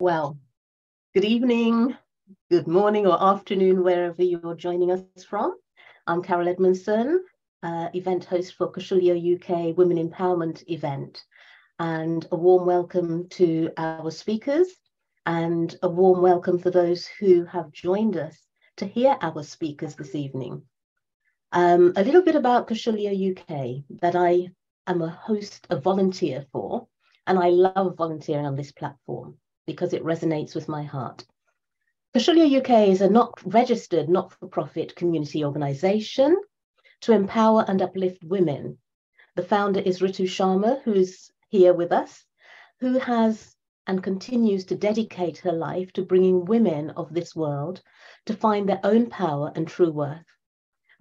Well, good evening, good morning or afternoon, wherever you're joining us from. I'm Carol Edmondson, event host for Kaushalya UK Women Empowerment event. And a warm welcome to our speakers and a warm welcome for those who have joined us to hear our speakers this evening. A little bit about Kaushalya UK that I am a volunteer for, and I love volunteering on this platform because it resonates with my heart. Kaushalya UK is a registered, not-for-profit community organisation to empower and uplift women. The founder is Ritu Sharma, who's here with us, who has and continues to dedicate her life to bringing women of this world to find their own power and true worth.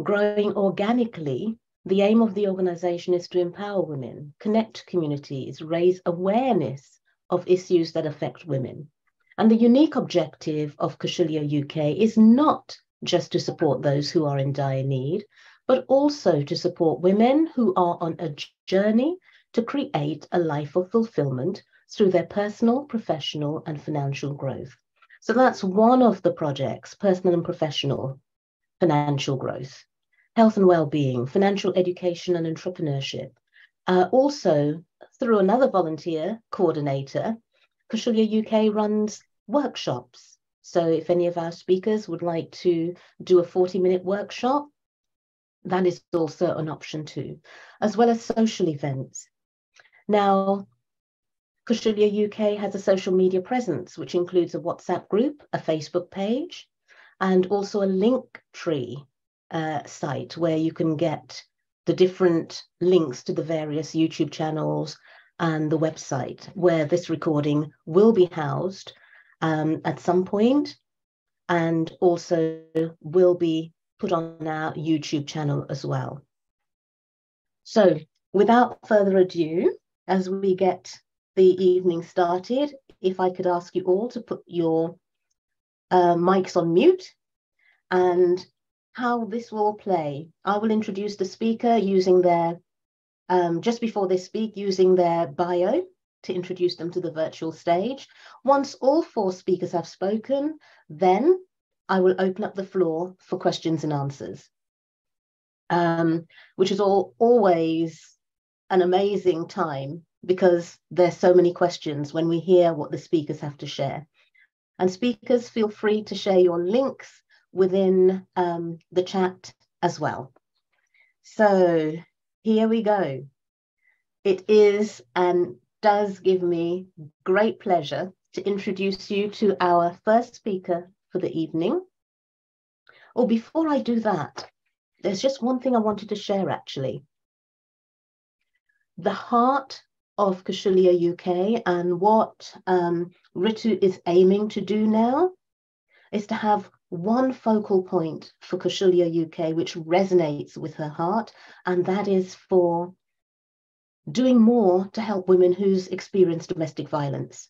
Growing organically, the aim of the organisation is to empower women, connect communities, raise awareness of issues that affect women. And the unique objective of Kaushalya UK is not just to support those who are in dire need, but also to support women who are on a journey to create a life of fulfillment through their personal, professional, and financial growth. So that's one of the projects: personal and professional, financial growth, health and well-being, financial education and entrepreneurship. Also, through another volunteer coordinator, Kaushalya UK runs workshops. So if any of our speakers would like to do a 40-minute workshop, that is also an option too, as well as social events. Now, Kaushalya UK has a social media presence, which includes a WhatsApp group, a Facebook page, and also a Linktree site where you can get the different links to the various YouTube channels and the website where this recording will be housed at some point, and also will be put on our YouTube channel as well. So without further ado, as we get the evening started, if I could ask you all to put your mics on mute. And how this will play: I will introduce the speaker using their just before they speak, using their bio to introduce them to the virtual stage. Once all four speakers have spoken, then I will open up the floor for questions and answers, which is always an amazing time because there's so many questions when we hear what the speakers have to share. And speakers, feel free to share your links within the chat as well. So here we go. It is and does give me great pleasure to introduce you to our first speaker for the evening. Oh, before I do that, there's just one thing I wanted to share actually. The heart of Kaushalya UK and what Ritu is aiming to do now is to have one focal point for Kaushalya UK, which resonates with her heart, and that is for doing more to help women who's experienced domestic violence.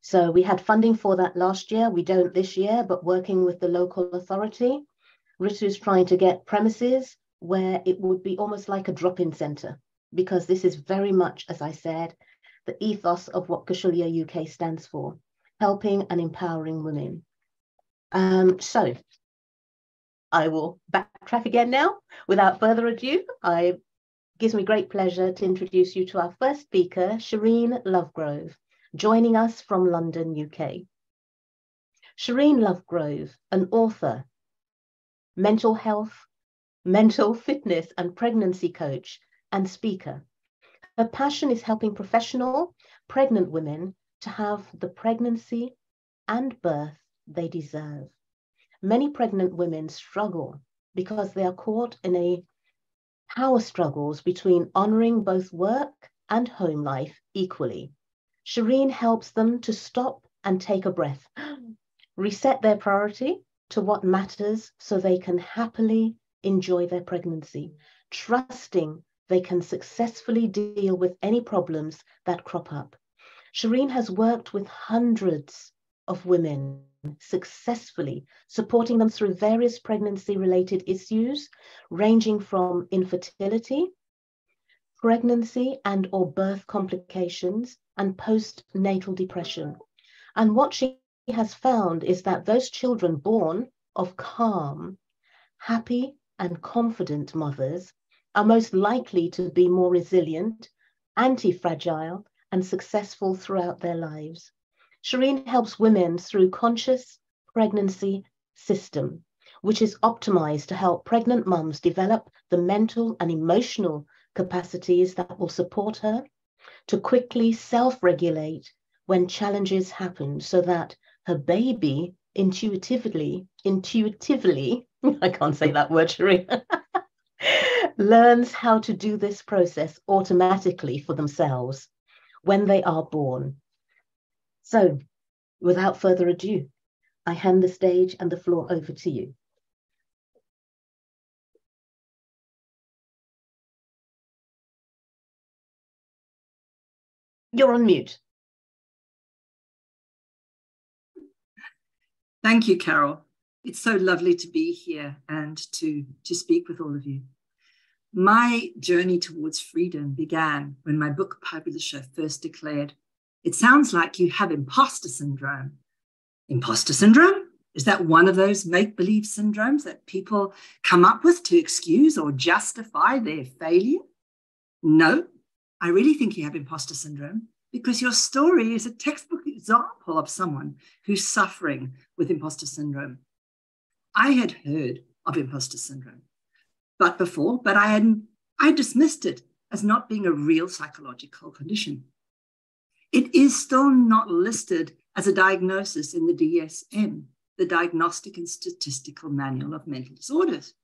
So we had funding for that last year. We don't this year, but working with the local authority, Ritu is trying to get premises where it would be almost like a drop-in centre, because this is very much, as I said, the ethos of what Kaushalya UK stands for: helping and empowering women. So I will backtrack again now. Without further ado, it gives me great pleasure to introduce you to our first speaker, Shereen Lovegrove, joining us from London, UK. Shereen Lovegrove, an author, mental health, mental fitness and pregnancy coach and speaker. Her passion is helping professional pregnant women to have the pregnancy and birth they deserve. Many pregnant women struggle because they are caught in a power struggles between honouring both work and home life equally. Shereen helps them to stop and take a breath, reset their priority to what matters so they can happily enjoy their pregnancy, trusting they can successfully deal with any problems that crop up. Shereen has worked with hundreds of women successfully, supporting them through various pregnancy-related issues, ranging from infertility, pregnancy and/or birth complications, and postnatal depression. And what she has found is that those children born of calm, happy, and confident mothers are most likely to be more resilient, anti-fragile, and successful throughout their lives. Shereen helps women through conscious pregnancy system, which is optimized to help pregnant mums develop the mental and emotional capacities that will support her to quickly self-regulate when challenges happen, so that her baby intuitively, I can't say that word, Shereen, learns how to do this process automatically for themselves when they are born. So without further ado, I hand the stage and the floor over to you. You're on mute. Thank you, Carol. It's so lovely to be here and to speak with all of you. My journey towards freedom began when my book publisher first declared, "It sounds like you have imposter syndrome." Imposter syndrome? Is that one of those make-believe syndromes that people come up with to excuse or justify their failure? No, I really think you have imposter syndrome, because your story is a textbook example of someone who's suffering with imposter syndrome. I had heard of imposter syndrome but I dismissed it as not being a real psychological condition. It is still not listed as a diagnosis in the DSM, the Diagnostic and Statistical Manual of Mental Disorders.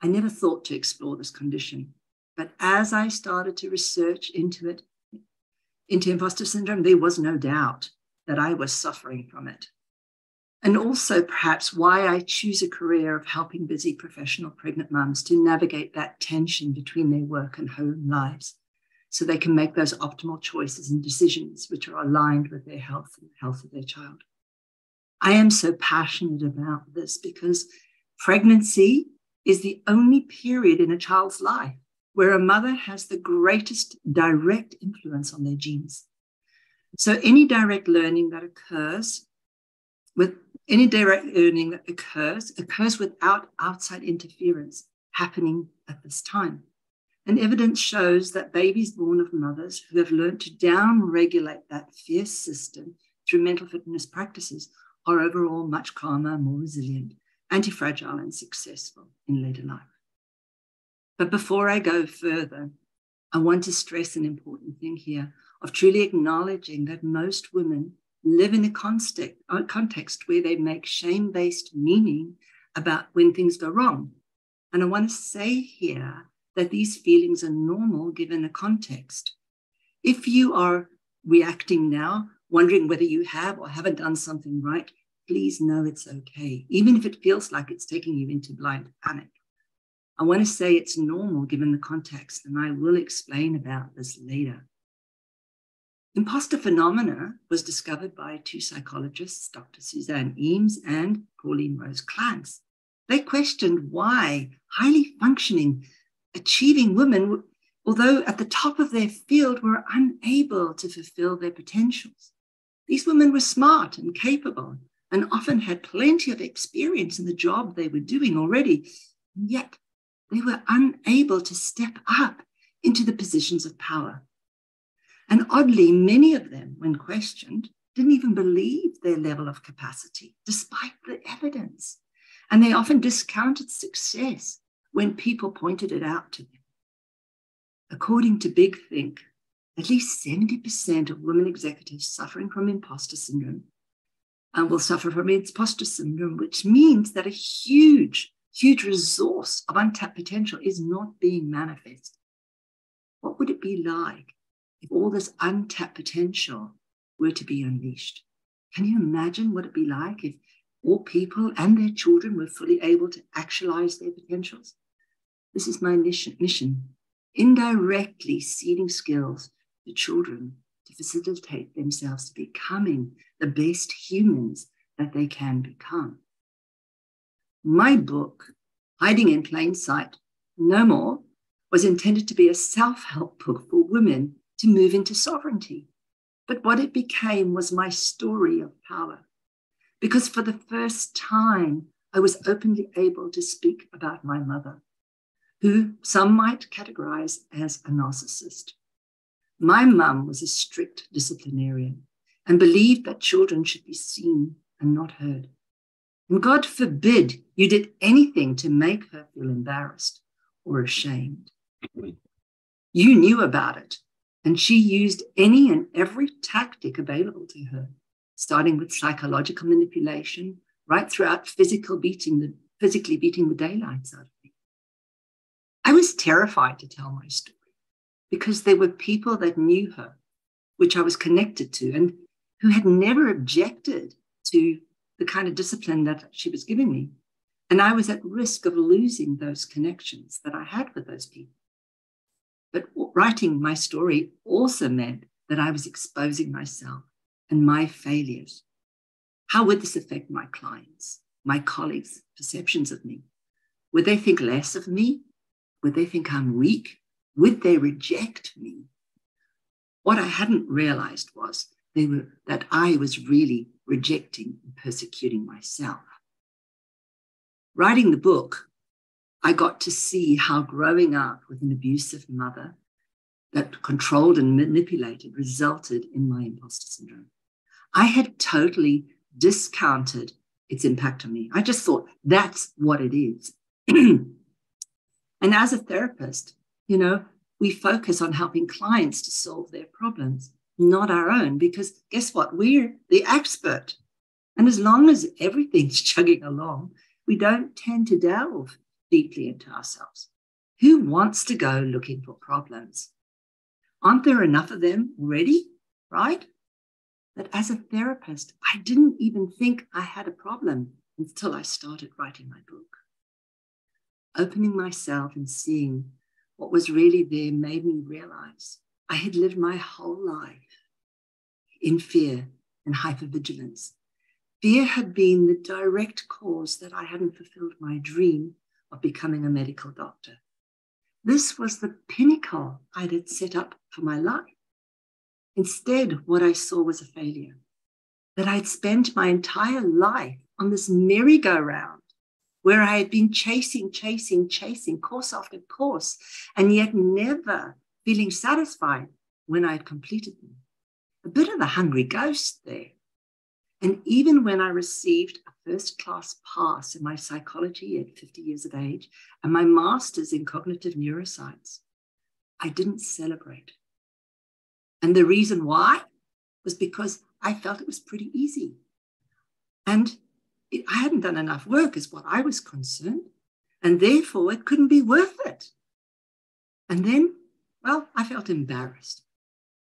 I never thought to explore this condition, but as I started to research into it, into imposter syndrome, there was no doubt that I was suffering from it. And also perhaps why I choose a career of helping busy professional pregnant mums to navigate that tension between their work and home lives, so they can make those optimal choices and decisions which are aligned with their health and the health of their child. I am so passionate about this because pregnancy is the only period in a child's life where a mother has the greatest direct influence on their genes. So any direct learning that occurs occurs without outside interference happening at this time. And evidence shows that babies born of mothers who have learned to down-regulate that fear system through mental fitness practices are overall much calmer, more resilient, anti-fragile, and successful in later life. But before I go further, I want to stress an important thing here of truly acknowledging that most women live in a context where they make shame-based meaning about when things go wrong. And I want to say here that these feelings are normal given the context. If you are reacting now, wondering whether you have or haven't done something right, please know it's okay, even if it feels like it's taking you into blind panic. I want to say it's normal given the context, and I will explain about this later. Imposter phenomena was discovered by two psychologists, Dr. Suzanne Eames and Pauline Rose Clance. They questioned why highly functioning, achieving women, although at the top of their field, were unable to fulfill their potentials. These women were smart and capable and often had plenty of experience in the job they were doing already, and yet they were unable to step up into the positions of power. And oddly, many of them, when questioned, didn't even believe their level of capacity, despite the evidence. And they often discounted success when people pointed it out to them. According to Big Think, at least 70% of women executives suffering from imposter syndrome will suffer from imposter syndrome, which means that a huge resource of untapped potential is not being manifested. What would it be like if all this untapped potential were to be unleashed? Can you imagine what it'd be like if all people and their children were fully able to actualize their potentials? This is my mission, indirectly seeding skills to children to facilitate themselves becoming the best humans that they can become. My book, Hiding in Plain Sight, No More, was intended to be a self-help book for women to move into sovereignty. But what it became was my story of power, because for the first time, I was openly able to speak about my mother, who some might categorize as a narcissist. My mum was a strict disciplinarian and believed that children should be seen and not heard. And God forbid you did anything to make her feel embarrassed or ashamed. You knew about it, and she used any and every tactic available to her, starting with psychological manipulation, right throughout physically beating the daylights out of me. I was terrified to tell my story because there were people that knew her, which I was connected to, and who had never objected to the kind of discipline that she was giving me. And I was at risk of losing those connections that I had with those people. But writing my story also meant that I was exposing myself and my failures. How would this affect my clients, my colleagues' perceptions of me? Would they think less of me? Would they think I'm weak? Would they reject me? What I hadn't realized was that I was really rejecting and persecuting myself. Writing the book, I got to see how growing up with an abusive mother that controlled and manipulated resulted in my imposter syndrome. I had totally discounted its impact on me. I just thought that's what it is. And as a therapist, you know, we focus on helping clients to solve their problems, not our own, because guess what? We're the expert. And as long as everything's chugging along, we don't tend to delve deeply into ourselves. Who wants to go looking for problems? Aren't there enough of them already, right? But as a therapist, I didn't even think I had a problem until I started writing my book. Opening myself and seeing what was really there made me realize I had lived my whole life in fear and hypervigilance. Fear had been the direct cause that I hadn't fulfilled my dream of becoming a medical doctor. This was the pinnacle I had set up for my life. Instead, what I saw was a failure, that I'd spent my entire life on this merry-go-round where I had been chasing course after course, and yet never feeling satisfied when I had completed them. A bit of a hungry ghost there. And even when I received a first-class pass in my psychology at 50 years of age and my master's in cognitive neuroscience, I didn't celebrate. And the reason why was because I felt it was pretty easy. And I hadn't done enough work is what I was concerned, and therefore it couldn't be worth it. And then, well, I felt embarrassed.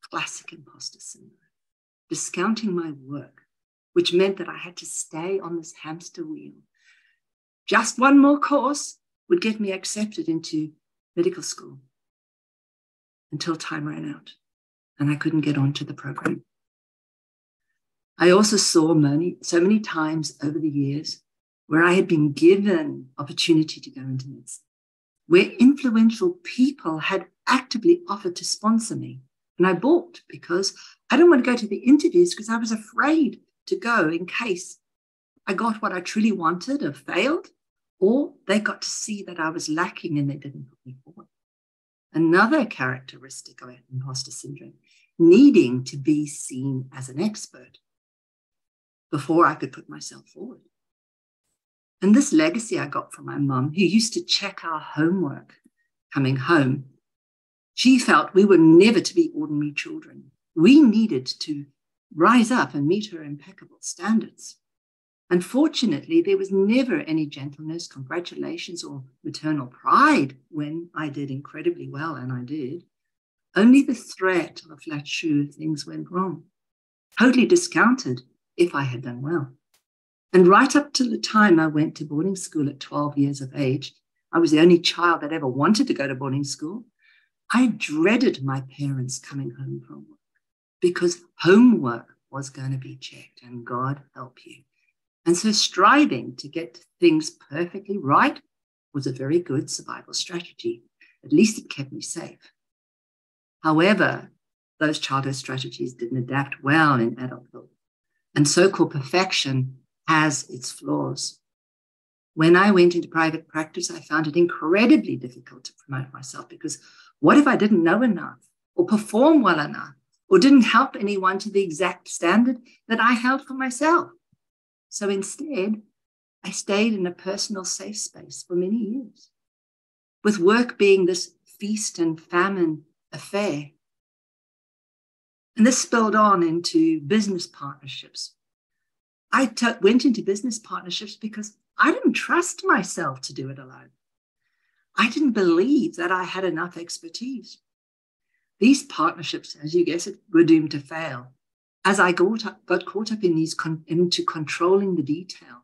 Classic imposter syndrome, discounting my work, which meant that I had to stay on this hamster wheel. Just one more course would get me accepted into medical school until time ran out and I couldn't get onto the program. I also saw so many times over the years where I had been given opportunity to go into medicine, where influential people had actively offered to sponsor me. And I balked because I didn't want to go to the interviews because I was afraid to go in case I got what I truly wanted or failed, or they got to see that I was lacking and they didn't put me forward. Another characteristic of imposter syndrome, needing to be seen as an expert before I could put myself forward. And this legacy I got from my mum, who used to check our homework coming home. She felt we were never to be ordinary children. We needed to rise up and meet her impeccable standards. Unfortunately, there was never any gentleness, congratulations, or maternal pride when I did incredibly well, and I did. Only the threat of a flat shoe if things went wrong, totally discounted if I had done well. And right up to the time I went to boarding school at 12 years of age, I was the only child that ever wanted to go to boarding school. I dreaded my parents coming home from work, because homework was going to be checked, and God help you. And so striving to get things perfectly right was a very good survival strategy. At least it kept me safe. However, those childhood strategies didn't adapt well in adulthood. And so-called perfection has its flaws. When I went into private practice, I found it incredibly difficult to promote myself, because what if I didn't know enough or perform well enough or didn't help anyone to the exact standard that I held for myself? So instead, I stayed in a personal safe space for many years, with work being this feast and famine affair. And this spilled on into business partnerships. I went into business partnerships because I didn't trust myself to do it alone. I didn't believe that I had enough expertise. These partnerships, as you guess it, were doomed to fail. As I got caught up in these into controlling the detail.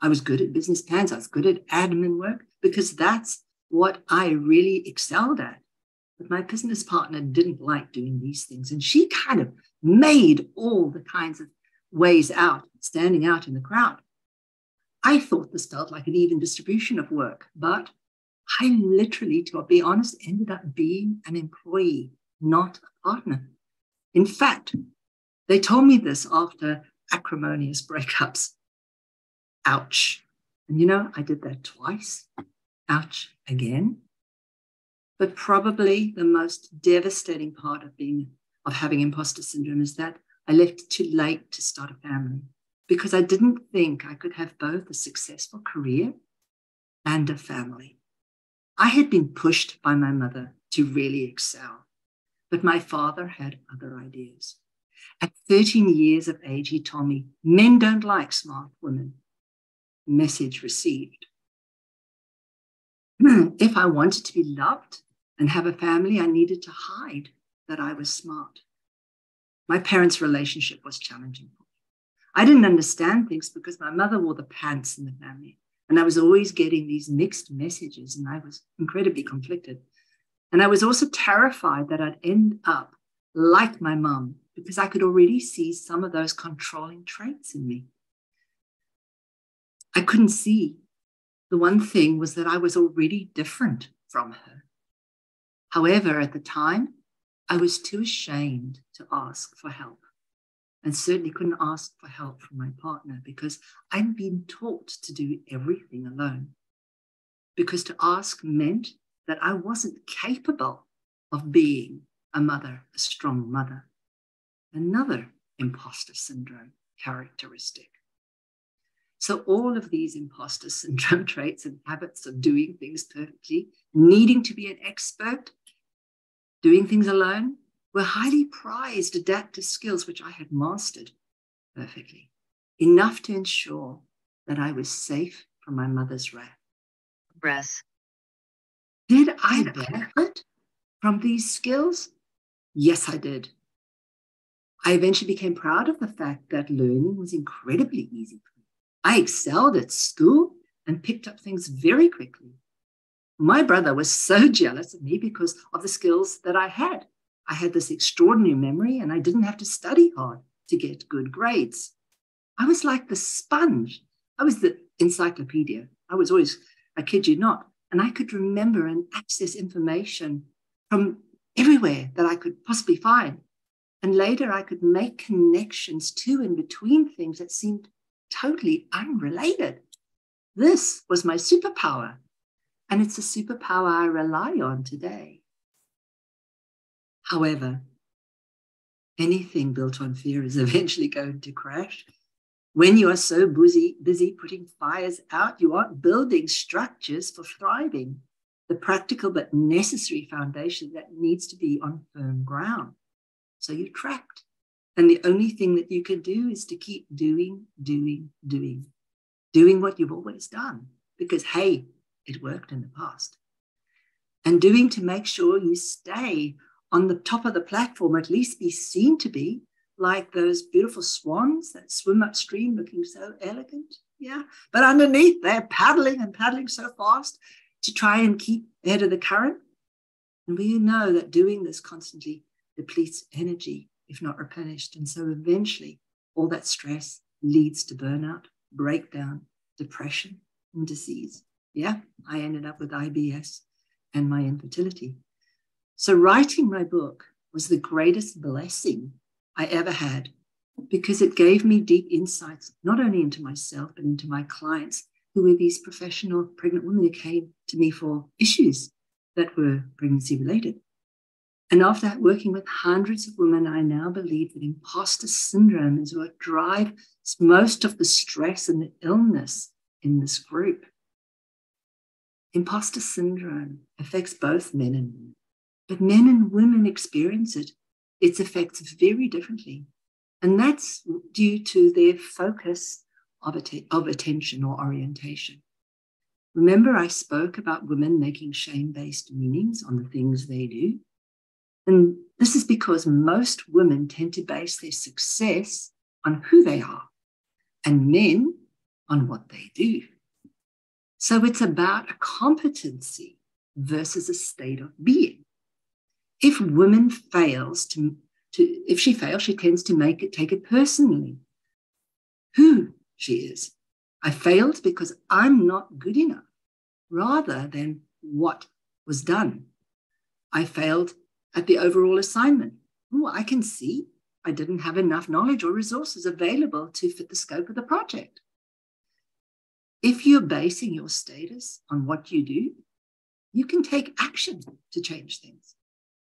I was good at business plans. I was good at admin work because that's what I really excelled at. But my business partner didn't like doing these things. And she kind of made all the kinds of ways out, standing out in the crowd. I thought this felt like an even distribution of work, but I literally, to be honest, ended up being an employee, not a partner. In fact, they told me this after acrimonious breakups. Ouch. And you know, I did that twice. Ouch again. But probably the most devastating part of having imposter syndrome is that I left too late to start a family, because I didn't think I could have both a successful career and a family. I had been pushed by my mother to really excel, but my father had other ideas. At 13 years of age, he told me, men don't like smart women. Message received. If I wanted to be loved and have a family, I needed to hide that I was smart. My parents' relationship was challenging for me. I didn't understand things because my mother wore the pants in the family, and I was always getting these mixed messages, and I was incredibly conflicted. And I was also terrified that I'd end up like my mum, because I could already see some of those controlling traits in me. I couldn't see. The one thing was that I was already different from her. However, at the time, I was too ashamed to ask for help, and certainly couldn't ask for help from my partner, because I'd been taught to do everything alone, because to ask meant that I wasn't capable of being a mother, a strong mother. Another imposter syndrome characteristic. So all of these imposter syndrome traits and habits of doing things perfectly, needing to be an expert, doing things alone, were highly prized adaptive skills which I had mastered perfectly, enough to ensure that I was safe from my mother's wrath. Did I benefit from these skills? Yes, I did. I eventually became proud of the fact that learning was incredibly easy for me. I excelled at school and picked up things very quickly. My brother was so jealous of me because of the skills that I had. I had this extraordinary memory, and I didn't have to study hard to get good grades. I was like the sponge. I was the encyclopedia. I was always, I kid you not, and I could remember and access information from everywhere that I could possibly find. And later I could make connections to and between things that seemed totally unrelated. This was my superpower. And it's a superpower I rely on today. However, anything built on fear is eventually going to crash. When you are so busy putting fires out, you aren't building structures for thriving, the practical but necessary foundation that needs to be on firm ground. So you're trapped. And the only thing that you can do is to keep doing what you've always done, because, hey, it worked in the past. And doing to make sure you stay on the top of the platform, at least be seen to be, like those beautiful swans that swim upstream looking so elegant. Yeah. But underneath, they're paddling and paddling so fast to try and keep ahead of the current. And we know that doing this constantly depletes energy if not replenished. And so eventually, all that stress leads to burnout, breakdown, depression, and disease. Yeah, I ended up with IBS and my infertility. So writing my book was the greatest blessing I ever had, because it gave me deep insights, not only into myself, but into my clients, who were these professional pregnant women who came to me for issues that were pregnancy related. And after that, working with hundreds of women, I now believe that imposter syndrome is what drives most of the stress and the illness in this group. Imposter syndrome affects both men and women, but men and women experience it. Its effects very differently. And that's due to their focus of attention or orientation. Remember, I spoke about women making shame-based meanings on the things they do. And this is because most women tend to base their success on who they are and men on what they do. So it's about a competency versus a state of being. If women fails if she fails, she tends to take it personally, who she is. I failed because I'm not good enough, rather than what was done. I failed at the overall assignment. Oh, I can see I didn't have enough knowledge or resources available to fit the scope of the project. If you're basing your status on what you do, you can take action to change things.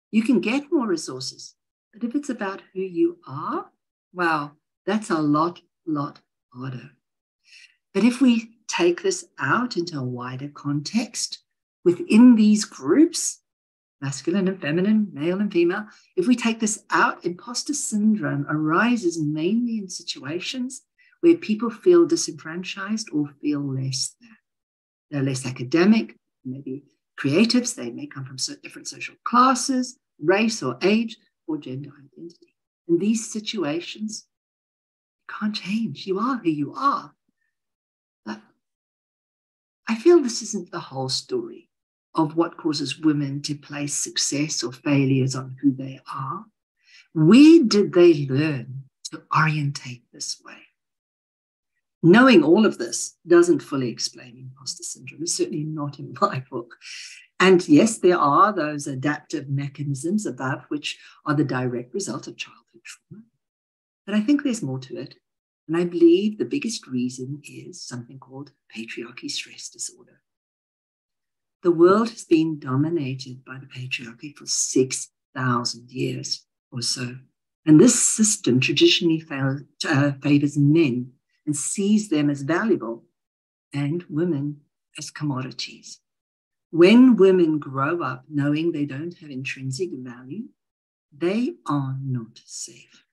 You can get more resources. But if it's about who you are, wow, that's a lot harder. But if we take this out into a wider context within these groups, masculine and feminine, male and female, if we take this out, imposter syndrome arises mainly in situations where people feel disenfranchised or feel less than. They're less academic, maybe creatives. They may come from different social classes, race or age, or gender identity. In these situations, you can't change. You are who you are. But I feel this isn't the whole story of what causes women to place success or failures on who they are. Where did they learn to orientate this way? Knowing all of this doesn't fully explain imposter syndrome. It's certainly not in my book. And yes, there are those adaptive mechanisms above, which are the direct result of childhood trauma. But I think there's more to it. And I believe the biggest reason is something called patriarchy stress disorder. The world has been dominated by the patriarchy for 6,000 years or so. And this system traditionally favors men and sees them as valuable and women as commodities. When women grow up knowing they don't have intrinsic value, they are not safe.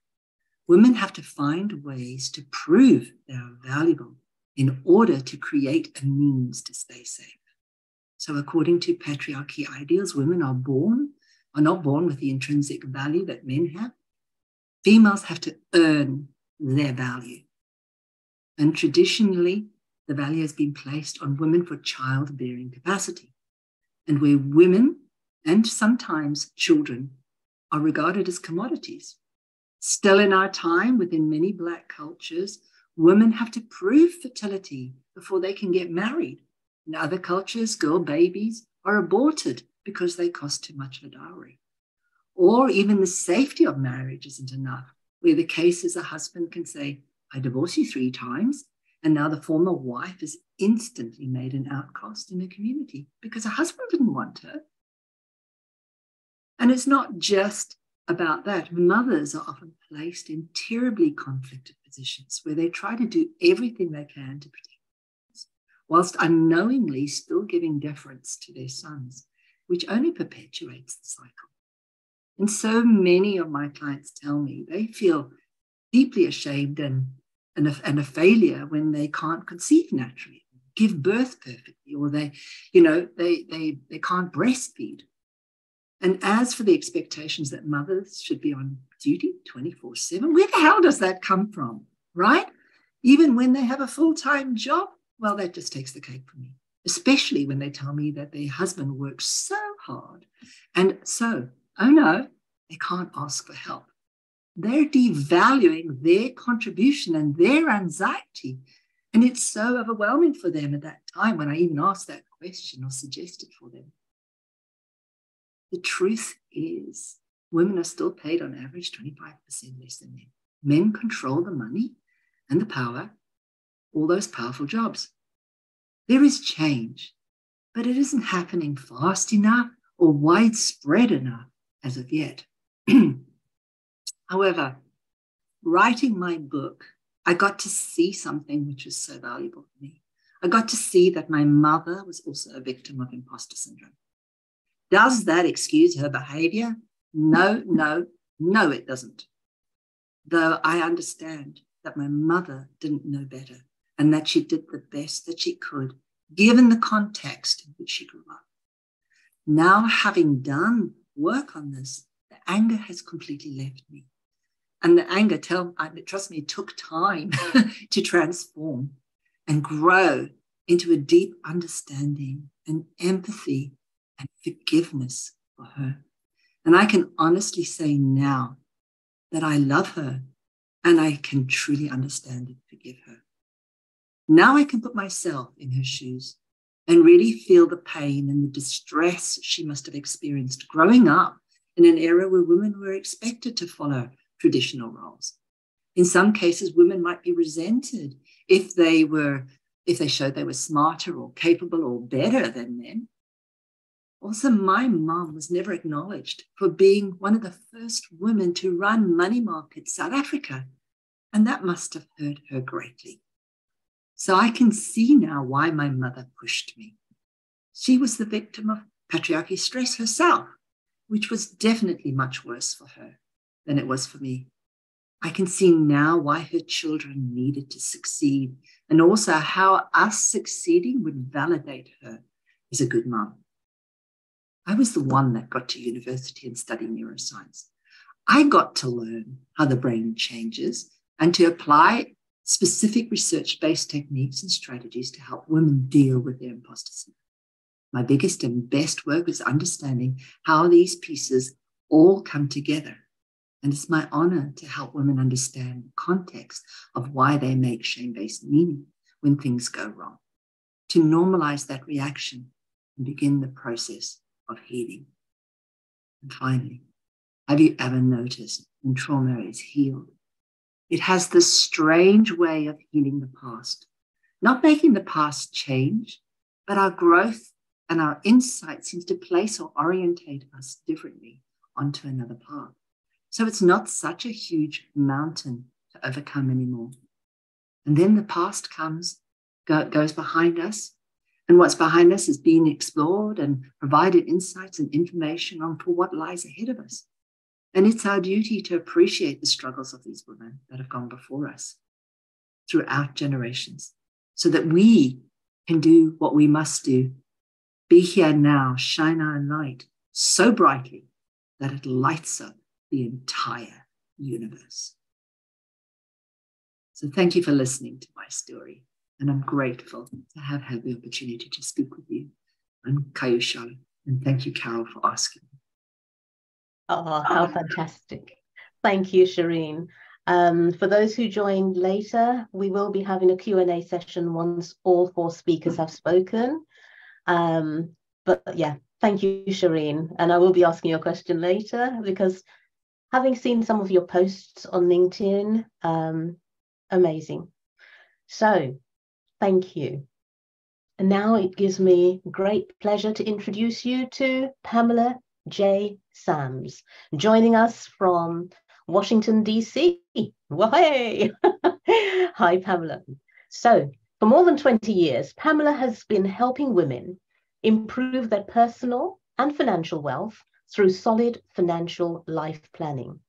Women have to find ways to prove they are valuable in order to create a means to stay safe. So according to patriarchy ideals, women are not born with the intrinsic value that men have. Females have to earn their value. And traditionally, the value has been placed on women for childbearing capacity, and where women and sometimes children are regarded as commodities. Still in our time, within many Black cultures, women have to prove fertility before they can get married. In other cultures, girl babies are aborted because they cost too much of a dowry. Or even the safety of marriage isn't enough, where the case is a husband can say, I divorced you 3 times, and now the former wife is instantly made an outcast in the community because her husband didn't want her. And it's not just about that. Mothers are often placed in terribly conflicted positions where they try to do everything they can to protect themselves, whilst unknowingly still giving deference to their sons, which only perpetuates the cycle. And so many of my clients tell me they feel deeply ashamed and a failure when they can't conceive naturally, give birth perfectly, or they can't breastfeed. And as for the expectations that mothers should be on duty 24/7, where the hell does that come from, right? Even when they have a full-time job, well, that just takes the cake for me, especially when they tell me that their husband works so hard. And so, oh no, they can't ask for help. They're devaluing their contribution and their anxiety. And it's so overwhelming for them at that time when I even asked that question or suggested for them. The truth is women are still paid on average 25% less than men. Men control the money and the power, all those powerful jobs. There is change, but it isn't happening fast enough or widespread enough as of yet. However, writing my book, I got to see something which is so valuable to me. I got to see that my mother was also a victim of imposter syndrome. Does that excuse her behavior? No, no, no, it doesn't. Though I understand that my mother didn't know better and that she did the best that she could, given the context in which she grew up. Now, having done work on this, the anger has completely left me. And the anger, trust me, it took time to transform and grow into a deep understanding and empathy and forgiveness for her. And I can honestly say now that I love her and I can truly understand and forgive her. Now I can put myself in her shoes and really feel the pain and the distress she must have experienced growing up in an era where women were expected to follow traditional roles. In some cases, women might be resented if they showed they were smarter or capable or better than men. Also, my mum was never acknowledged for being one of the first women to run money market South Africa, and that must have hurt her greatly. So I can see now why my mother pushed me. She was the victim of patriarchy stress herself, which was definitely much worse for her than it was for me. I can see now why her children needed to succeed, and also how us succeeding would validate her as a good mum. I was the one that got to university and studied neuroscience. I got to learn how the brain changes and to apply specific research-based techniques and strategies to help women deal with their imposter syndrome. My biggest and best work is understanding how these pieces all come together. And it's my honor to help women understand the context of why they make shame-based meaning when things go wrong, to normalize that reaction and begin the process of healing. And finally, have you ever noticed when trauma is healed, it has this strange way of healing the past, not making the past change, but our growth and our insight seems to place or orientate us differently onto another path. So it's not such a huge mountain to overcome anymore. And then the past goes behind us. And what's behind us is being explored and provided insights and information on for what lies ahead of us. And it's our duty to appreciate the struggles of these women that have gone before us throughout generations so that we can do what we must do, be here now, shine our light so brightly that it lights up the entire universe. So thank you for listening to my story, and I'm grateful to have had the opportunity to speak with you. I'm Kaushalya, and thank you, Carol, for asking. Oh, how fantastic. Thank you, Shereen. For those who joined later, we will be having a Q&A session once all four speakers have spoken. But yeah, thank you, Shereen. And I will be asking your question later, because having seen some of your posts on LinkedIn, amazing. So thank you. And now it gives me great pleasure to introduce you to Pamela J. Sams, joining us from Washington, D.C. Wahey! Hi, Pamela. So, for more than 20 years, Pamela has been helping women improve their personal and financial wealth through solid financial life planning.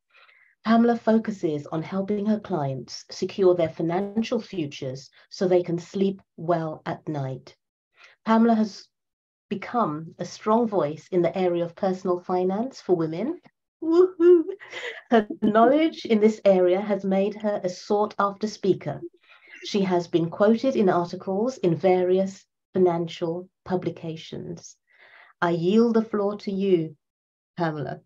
Pamela focuses on helping her clients secure their financial futures so they can sleep well at night. Pamela has become a strong voice in the area of personal finance for women. Woohoo! Her knowledge in this area has made her a sought-after speaker. She has been quoted in articles in various financial publications. I yield the floor to you, Pamela,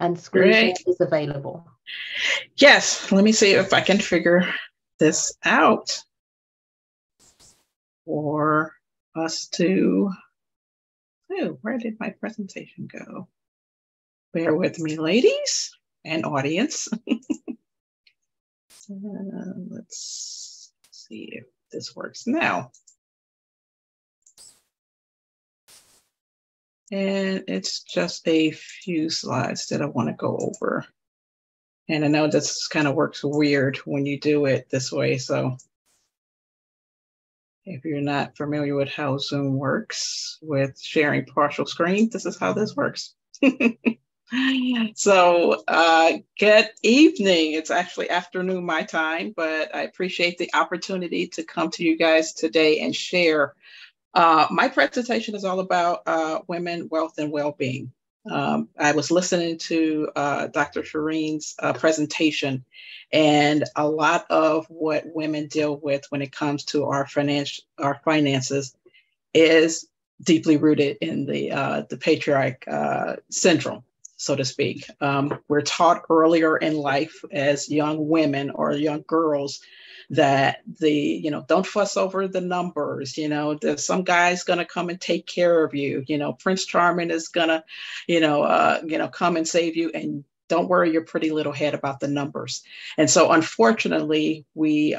and screen is available. Yes, let me see if I can figure this out for us to... Oh, where did my presentation go? Bear with me, ladies and audience. Let's see if this works now. And it's just a few slides that I want to go over. And I know this kind of works weird when you do it this way. So if you're not familiar with how Zoom works with sharing partial screen, this is how this works. So good evening. It's actually afternoon my time, but I appreciate the opportunity to come to you guys today and share. My presentation is all about women, wealth, and well-being. I was listening to Dr. Shereen's presentation, and a lot of what women deal with when it comes to our finances is deeply rooted in the patriarch syndrome, so to speak. We're taught earlier in life as young women or young girls that don't fuss over the numbers, there's some guy's gonna come and take care of you, Prince Charming is gonna, come and save you, and don't worry your pretty little head about the numbers. And so unfortunately, we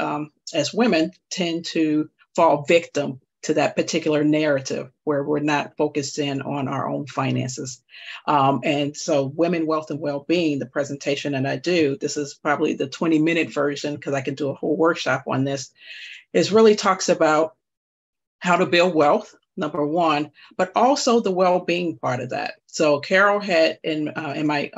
as women tend to fall victim to that particular narrative where we're not focused in on our own finances. And so women, wealth, and well-being, the presentation that I do, this is probably the 20-minute version because I can do a whole workshop on this, is really talks about how to build wealth, number one, but also the well-being part of that. So Carol had in my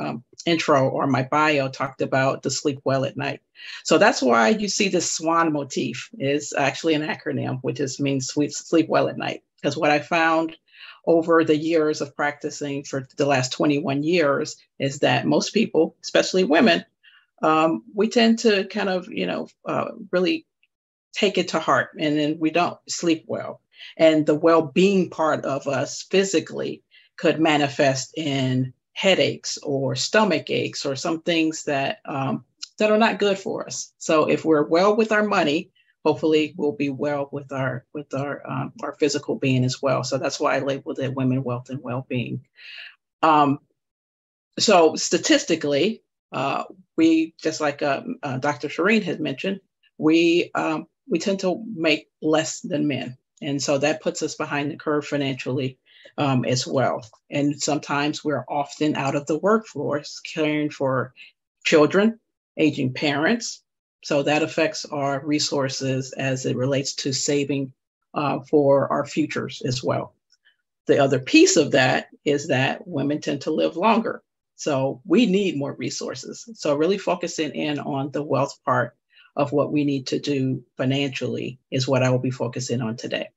intro or my bio talked about the sleep well at night. So that's why you see the SWAN motif is actually an acronym, which is means sleep well at night. Because what I found over the years of practicing for the last 21 years is that most people, especially women, we tend to kind of, really take it to heart, and then we don't sleep well. And the well-being part of us physically could manifest in headaches or stomach aches or some things that that are not good for us. So if we're well with our money, hopefully we'll be well with our physical being as well. So that's why I labeled it women, wealth, and well-being. So statistically, we just like Dr. Shereen had mentioned, we tend to make less than men. And so that puts us behind the curve financially as well. And sometimes we're often out of the workforce caring for children, aging parents. So that affects our resources as it relates to saving for our futures as well. The other piece of that is that women tend to live longer. So we need more resources. So really focusing in on the wealth part of what we need to do financially is what I will be focusing on today.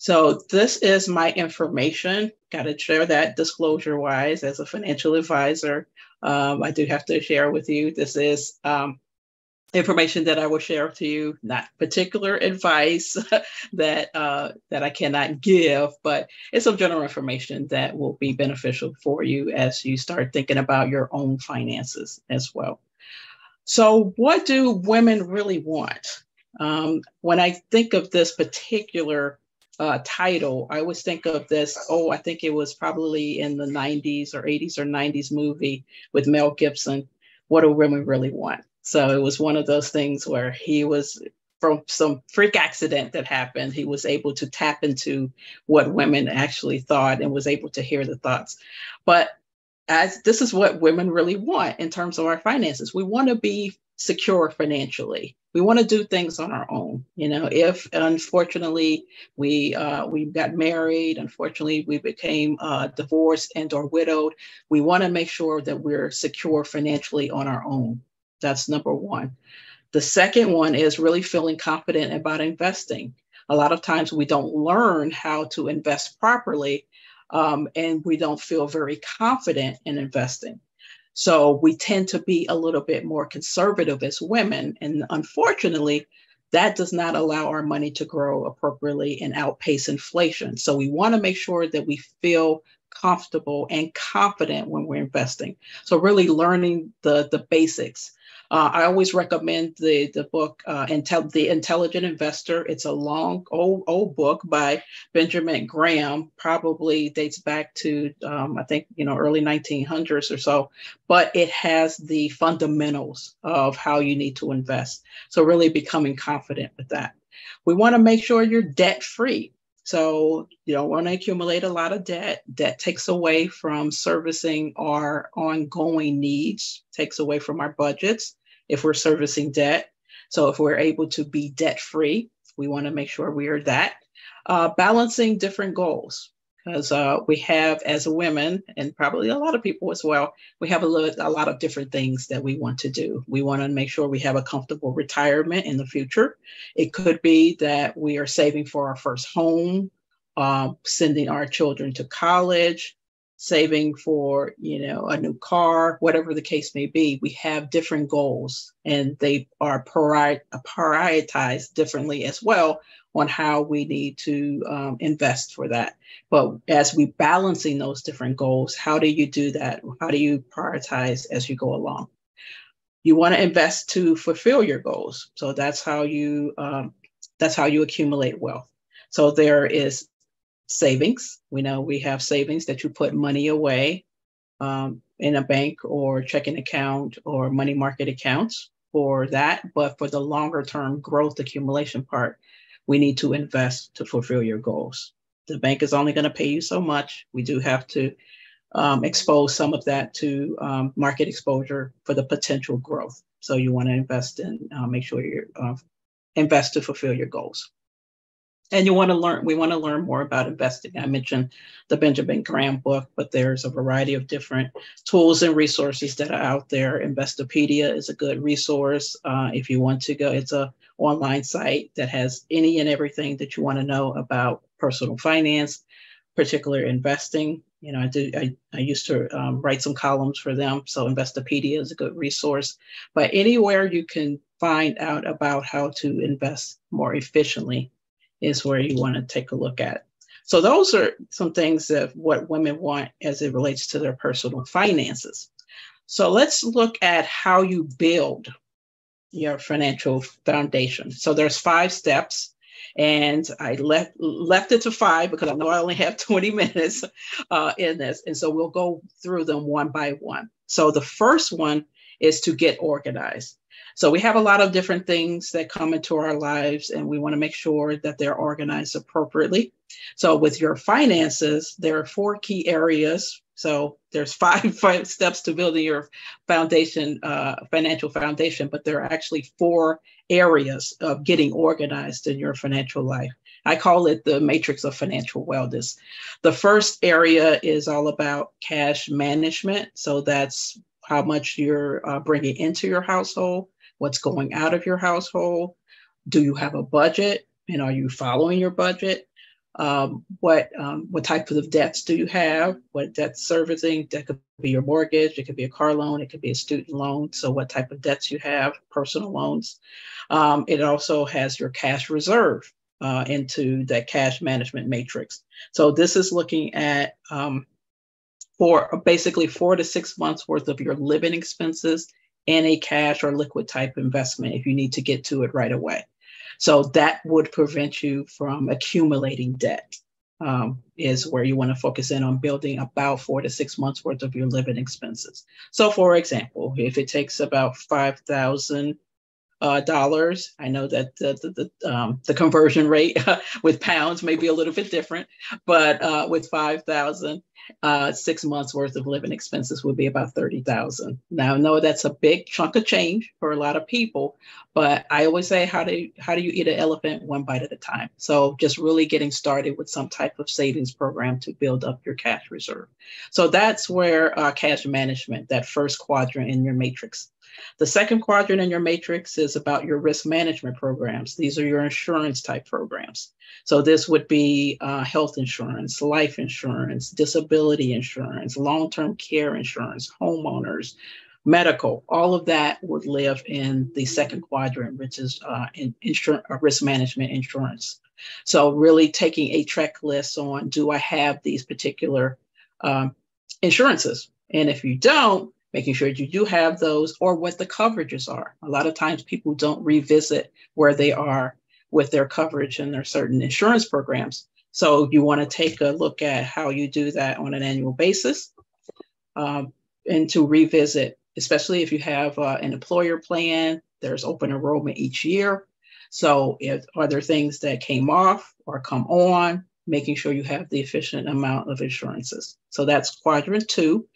So this is my information. Got to share that disclosure wise as a financial advisor. I do have to share with you, this is information that I will share to you, not particular advice that I cannot give, but it's some general information that will be beneficial for you as you start thinking about your own finances as well. So what do women really want? When I think of this particular title, I always think of this, I think it was probably in the 90s or 80s or 90s movie with Mel Gibson, What Do Women Really Want? So it was one of those things where he was, from some freak accident that happened, he was able to tap into what women actually thought and was able to hear the thoughts. But as this is what women really want in terms of our finances. We want to be secure financially. We want to do things on our own. If unfortunately we got married, unfortunately we became divorced and or widowed, we want to make sure that we're secure financially on our own. That's number one. The second one is really feeling confident about investing. A lot of times we don't learn how to invest properly. And we don't feel very confident in investing. So we tend to be a little bit more conservative as women. And unfortunately, that does not allow our money to grow appropriately and outpace inflation. So we want to make sure that we feel comfortable and confident when we're investing. So really learning the basics. I always recommend the book, The Intelligent Investor. It's a long, old book by Benjamin Graham, probably dates back to, I think, early 1900s or so, but it has the fundamentals of how you need to invest. So really becoming confident with that. We want to make sure you're debt-free. So you don't want to accumulate a lot of debt. Debt takes away from servicing our ongoing needs, takes away from our budgets if we're servicing debt. So if we're able to be debt-free, we want to make sure we are that. Balancing different goals, because we have, as women, and probably a lot of people as well, we have a lot of different things that we want to do. We want to make sure we have a comfortable retirement in the future. It could be that we are saving for our first home, sending our children to college, saving for, a new car, whatever the case may be. We have different goals, and they are prioritized differently as well on how we need to invest for that. But as we balancing those different goals, how do you do that? How do you prioritize as you go along? You want to invest to fulfill your goals. So that's how you accumulate wealth. So there is savings. We know we have savings that you put money away in a bank or checking account or money market accounts for that. But for the longer term growth accumulation part, we need to invest to fulfill your goals. The bank is only going to pay you so much. We do have to expose some of that to market exposure for the potential growth. So you want to invest in, make sure you invest to fulfill your goals. And you want to learn, we want to learn more about investing. I mentioned the Benjamin Graham book, but there's a variety of different tools and resources that are out there. Investopedia is a good resource. If you want to go, it's an online site that has any and everything that you want to know about personal finance, particular investing. I used to write some columns for them. So Investopedia is a good resource, but anywhere you can find out about how to invest more efficiently is where you want to take a look at. So those are some things of what women want as it relates to their personal finances. So let's look at how you build your financial foundation. So there's 5 steps, and I left it to 5 because I know I only have 20 minutes in this. And so we'll go through them one by one. So the first one is to get organized. So we have a lot of different things that come into our lives, and we want to make sure that they're organized appropriately. So with your finances, there are 4 key areas. So there's 5 steps to building your foundation, financial foundation, but there are actually 4 areas of getting organized in your financial life. I call it the matrix of financial wellness. The first area is all about cash management. So that's how much you're bringing into your household, what's going out of your household, do you have a budget, and are you following your budget? What type of debts do you have? What debt servicing? That could be your mortgage, it could be a car loan, it could be a student loan. So what type of debts you have, personal loans. It also has your cash reserve into that cash management matrix. So this is looking at for basically 4 to 6 months worth of your living expenses and a cash or liquid type investment if you need to get to it right away. So that would prevent you from accumulating debt, is where you want to focus in on building about 4 to 6 months worth of your living expenses. So for example, if it takes about $5,000 dollars. I know that the conversion rate with pounds may be a little bit different, but with 5,000, 6 months worth of living expenses would be about 30,000. Now, I know that's a big chunk of change for a lot of people, but I always say, how do you eat an elephant one bite at a time? So just really getting started with some type of savings program to build up your cash reserve. So that's where cash management, that first quadrant in your matrix. The second quadrant in your matrix is about your risk management programs. These are your insurance type programs. So this would be health insurance, life insurance, disability insurance, long-term care insurance, homeowners, medical. All of that would live in the second quadrant, which is risk management insurance. So really taking a checklist on, do I have these particular insurances? And if you don't, making sure you do have those or what the coverages are. A lot of times people don't revisit where they are with their coverage and their certain insurance programs. So you want to take a look at how you do that on an annual basis and to revisit, especially if you have an employer plan, there's open enrollment each year. So are there things that came off or come on, making sure you have the efficient amount of insurances. So that's quadrant two.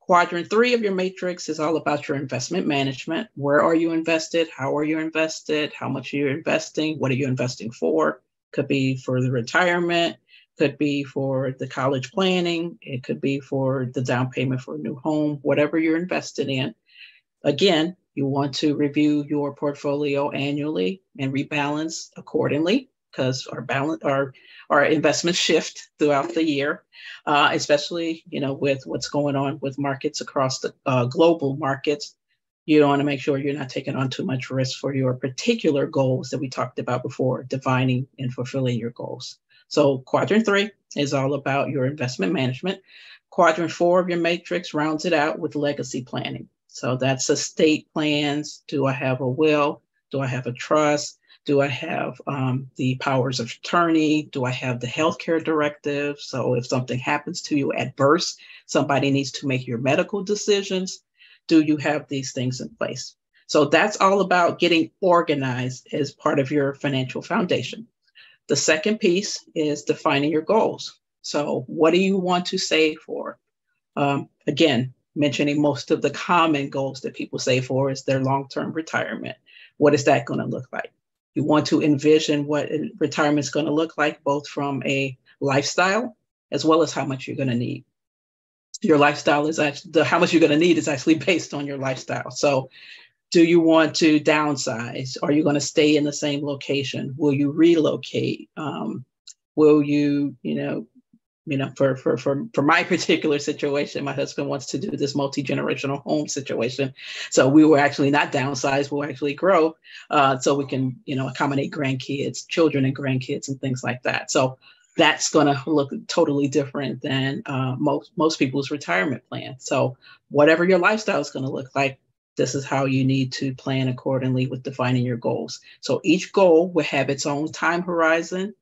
Quadrant three of your matrix is all about your investment management. Where are you invested? How are you invested? How much are you investing? What are you investing for? Could be for the retirement, could be for the college planning. It could be for the down payment for a new home, whatever you're invested in. Again, you want to review your portfolio annually and rebalance accordingly, because our investments shift throughout the year, especially with what's going on with markets across the global markets. You don't want to make sure you're not taking on too much risk for your particular goals that we talked about before, defining and fulfilling your goals. So quadrant three is all about your investment management. Quadrant four of your matrix rounds it out with legacy planning. So that's estate plans. Do I have a will? Do I have a trust? Do I have the powers of attorney? Do I have the healthcare directive? So if something happens to you adverse, somebody needs to make your medical decisions. Do you have these things in place? So that's all about getting organized as part of your financial foundation. The second piece is defining your goals. So what do you want to save for? Again, mentioning most of the common goals that people save for is their long-term retirement. What is that going to look like? You want to envision what retirement is going to look like, both from a lifestyle as well as how much you're going to need. Your lifestyle is actually, how much you're going to need is actually based on your lifestyle. So do you want to downsize? Are you going to stay in the same location? Will you relocate? Will you, for my particular situation, my husband wants to do this multi-generational home situation. So we were actually not downsized, we'll actually grow so we can, accommodate grandkids, children and grandkids and things like that. So that's going to look totally different than most people's retirement plan. So whatever your lifestyle is going to look like, this is how you need to plan accordingly with defining your goals. So each goal will have its own time horizon,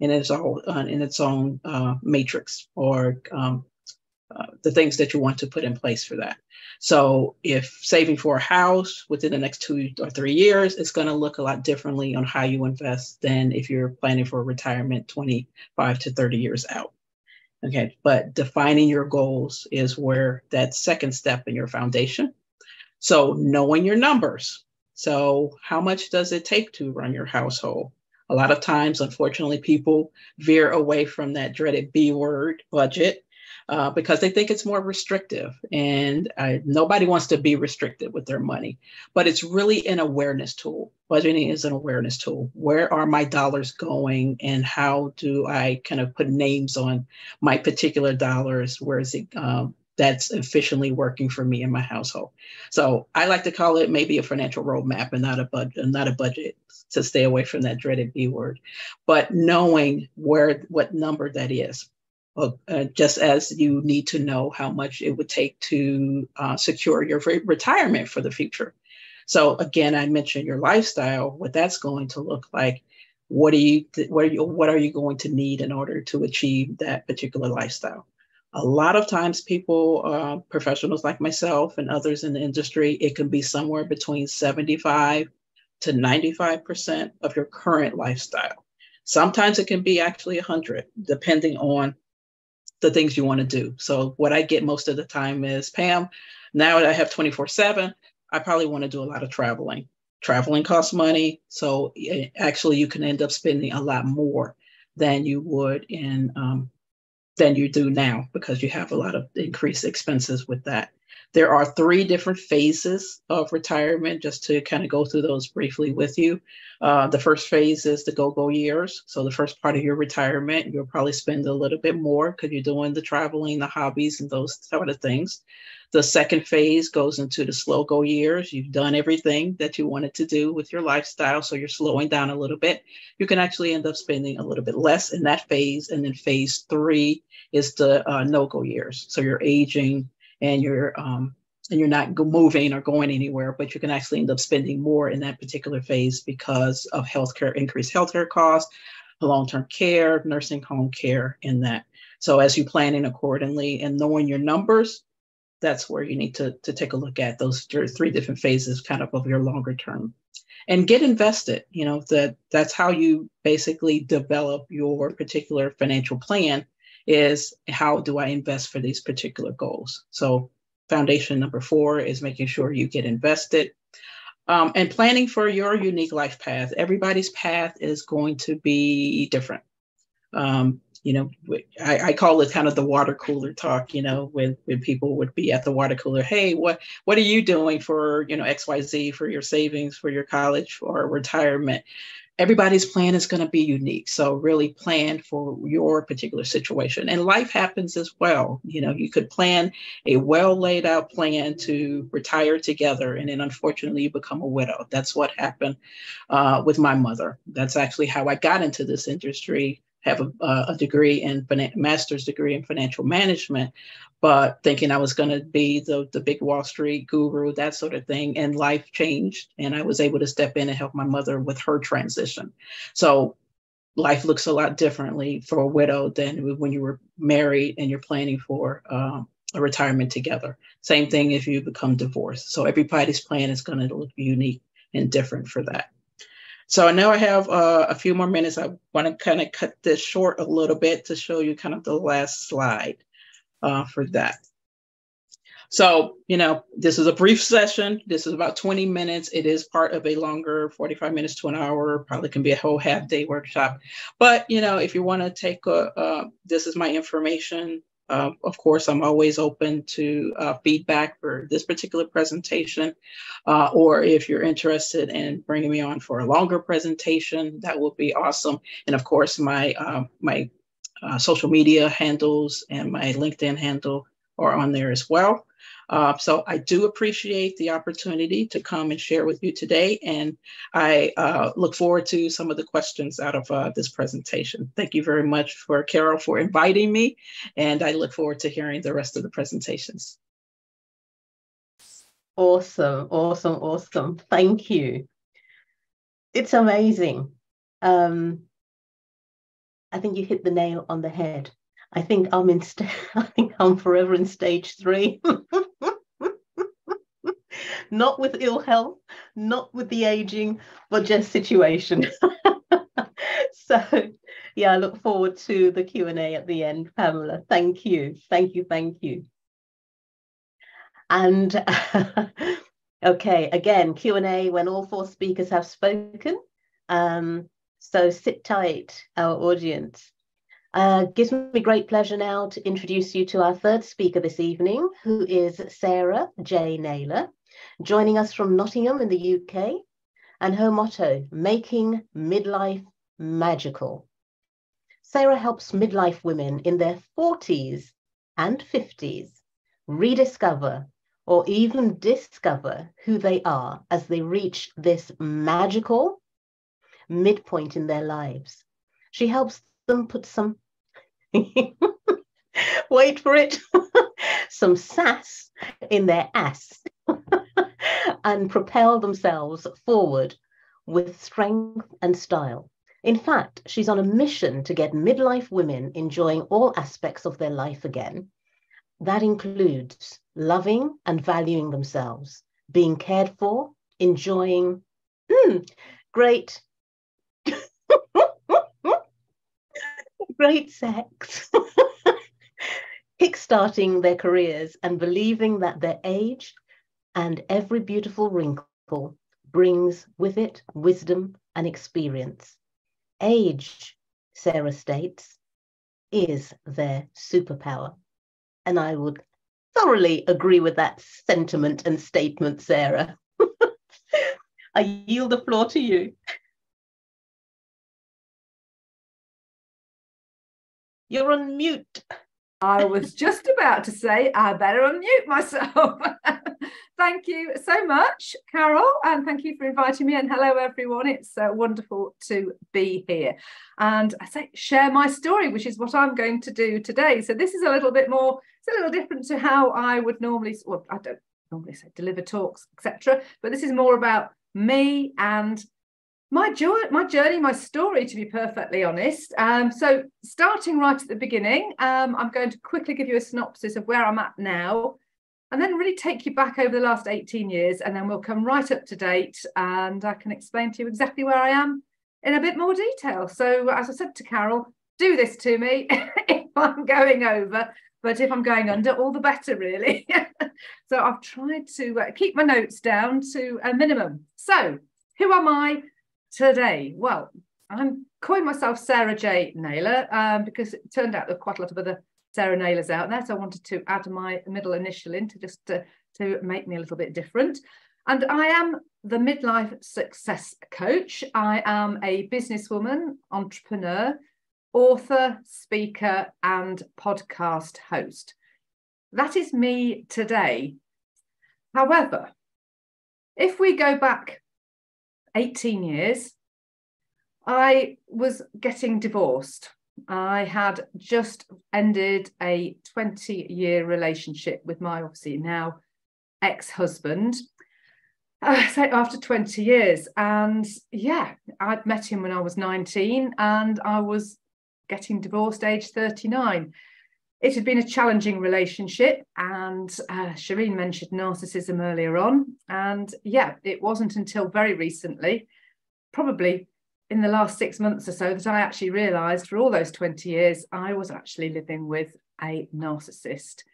and it's all in its own matrix or the things that you want to put in place for that. So if saving for a house within the next 2 or 3 years, it's going to look a lot differently on how you invest than if you're planning for retirement 25 to 30 years out. Okay, but defining your goals is where that second step in your foundation. So knowing your numbers. So how much does it take to run your household? A lot of times, unfortunately, people veer away from that dreaded B word, budget, because they think it's more restrictive. And nobody wants to be restricted with their money, but it's really an awareness tool. Budgeting is an awareness tool. Where are my dollars going and how do I kind of put names on my particular dollars? Where is it that's efficiently working for me in my household? So I like to call it maybe a financial roadmap and not a budget. To stay away from that dreaded B word, but knowing what number that is, just as you need to know how much it would take to secure your retirement for the future. So again, I mentioned your lifestyle, what that's going to look like. What are you going to need in order to achieve that particular lifestyle? A lot of times people, professionals like myself and others in the industry, it can be somewhere between 75% to 95% of your current lifestyle. Sometimes it can be actually 100, depending on the things you want to do. So what I get most of the time is, Pam, now that I have 24/7, I probably want to do a lot of traveling. Traveling costs money. So actually you can end up spending a lot more than you would than you do now, because you have a lot of increased expenses with that. There are 3 different phases of retirement, just to kind of go through those briefly with you. The first phase is the go-go years. So the first part of your retirement, you'll probably spend a little bit more because you're doing the traveling, the hobbies, and those sort of things. The second phase goes into the slow-go years. You've done everything that you wanted to do with your lifestyle, so you're slowing down a little bit. You can actually end up spending a little bit less in that phase. And then phase 3 is the no-go years. So you're aging, and you're and you're not moving or going anywhere, but you can actually end up spending more in that particular phase because of healthcare, increased healthcare costs, long-term care, nursing home care in that. So as you planning accordingly and knowing your numbers, that's where you need to take a look at those three different phases kind of your longer term. And get invested, you know, that's how you basically develop your particular financial plan is how do I invest for these particular goals? So foundation number 4 is making sure you get invested and planning for your unique life path. Everybody's path is going to be different. You know, I call it kind of the water cooler talk, you know, when people would be at the water cooler, hey, what are you doing for, you know, XYZ, for your savings, for your college or retirement? Everybody's plan is going to be unique. So really plan for your particular situation. And life happens as well. You know, you could plan a well laid out plan to retire together. And then unfortunately, you become a widow. That's what happened with my mother. That's actually how I got into this industry. Have a degree in master's degree in financial management, but thinking I was going to be the big Wall Street guru, that sort of thing. And life changed. And I was able to step in and help my mother with her transition. So life looks a lot differently for a widow than when you were married and you're planning for a retirement together. Same thing if you become divorced. So everybody's plan is going to look unique and different for that. So I know I have a few more minutes. I want to kind of cut this short a little bit to show you kind of the last slide for that. So, you know, this is a brief session. This is about 20 minutes. It is part of a longer 45 minutes to an hour, probably can be a whole half day workshop. But, you know, if you want to take this is my information. Of course, I'm always open to feedback for this particular presentation, or if you're interested in bringing me on for a longer presentation, that would be awesome. And of course, my my social media handles and my LinkedIn handle are on there as well. So I do appreciate the opportunity to come and share with you today, and I look forward to some of the questions out of this presentation. Thank you very much, Carol, for inviting me, and I look forward to hearing the rest of the presentations. Awesome, awesome, awesome. Thank you. It's amazing. I think you hit the nail on the head. I think I'm forever in stage 3. Not with ill health, not with the aging, but just situation. So, yeah, I look forward to the Q&A at the end, Pamela. Thank you. Thank you. Thank you. And, OK, again, Q&A when all 4 speakers have spoken. So sit tight, our audience. Gives me great pleasure now to introduce you to our 3rd speaker this evening, who is Sarah J. Naylor, joining us from Nottingham in the UK, and her motto, Making Midlife Magical. Sarah helps midlife women in their 40s and 50s rediscover or even discover who they are as they reach this magical midpoint in their lives. She helps them put some wait for it some sass in their ass and propel themselves forward with strength and style. In fact, she's on a mission to get midlife women enjoying all aspects of their life again. That includes loving and valuing themselves, being cared for, enjoying great great sex, kickstarting their careers and believing that their age and every beautiful wrinkle brings with it wisdom and experience. Age, Sarah states, is their superpower. And I would thoroughly agree with that sentiment and statement, Sarah. I yield the floor to you. You're on mute. I was just about to say, I better unmute myself. Thank you so much, Carol, and thank you for inviting me. And hello, everyone. It's wonderful to be here. And I say, share my story, which is what I'm going to do today. So this is a little bit more, it's a little different to how I would normally, well, I don't normally say deliver talks, etc. But this is more about me and my journey, my story, to be perfectly honest. So starting right at the beginning, I'm going to quickly give you a synopsis of where I'm at now, and then really take you back over the last 18 years, and then we'll come right up to date and I can explain to you exactly where I am in a bit more detail. So as I said to Carol, do this to me if I'm going over, but if I'm going under, all the better really. So I've tried to keep my notes down to a minimum. So who am I today? Well, I'm calling myself Sarah J. Naylor because it turned out there were quite a lot of other Sarah Naylors out there, so I wanted to add my middle initial in to just to make me a little bit different. And I am the midlife success coach. I am a businesswoman, entrepreneur, author, speaker, and podcast host. That is me today. However, if we go back 18 years, I was getting divorced. I had just ended a 20-year relationship with my, obviously now, ex-husband, so after 20 years. And yeah, I'd met him when I was 19 and I was getting divorced age 39. It had been a challenging relationship, and Shereen mentioned narcissism earlier on. And yeah, it wasn't until very recently, probably in the last 6 months or so, that I actually realised for all those 20 years, I was actually living with a narcissist.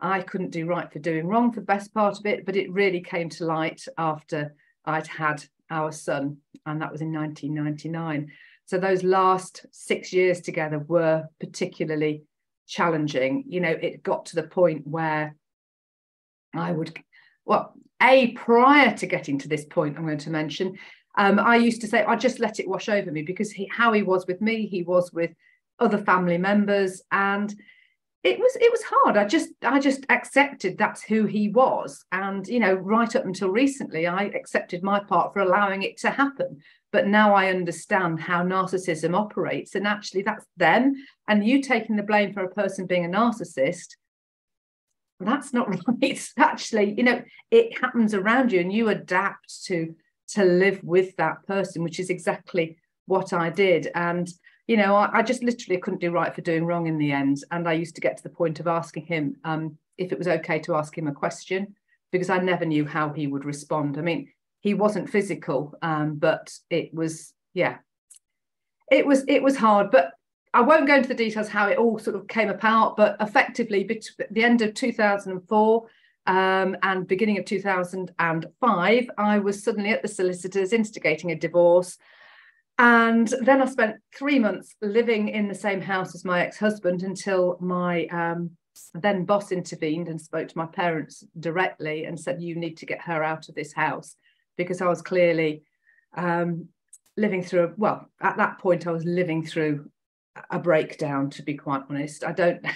I couldn't do right for doing wrong for the best part of it, but it really came to light after I'd had our son, and that was in 1999. So those last 6 years together were particularly challenging. You know, it got to the point where I would, well, prior to getting to this point, I'm going to mention, I used to say, I just let it wash over me, because how he was with me, he was with other family members, and it was hard. I just accepted that's who he was. And, you know, right up until recently, I accepted my part for allowing it to happen. But now I understand how narcissism operates, and actually that's them. And you taking the blame for a person being a narcissist, that's not right. It's actually, you know, it happens around you, and you adapt to live with that person, which is exactly what I did. And, you know, I just literally couldn't do right for doing wrong in the end. And I used to get to the point of asking him if it was okay to ask him a question, because I never knew how he would respond. I mean, he wasn't physical, but it was, yeah, it was hard. But I won't go into the details how it all sort of came about, but effectively between the end of 2004 and beginning of 2005, I was suddenly at the solicitors instigating a divorce. And then I spent 3 months living in the same house as my ex-husband until my then boss intervened and spoke to my parents directly and said, you need to get her out of this house, because I was clearly living through, well, at that point I was living through a breakdown, to be quite honest. I don't know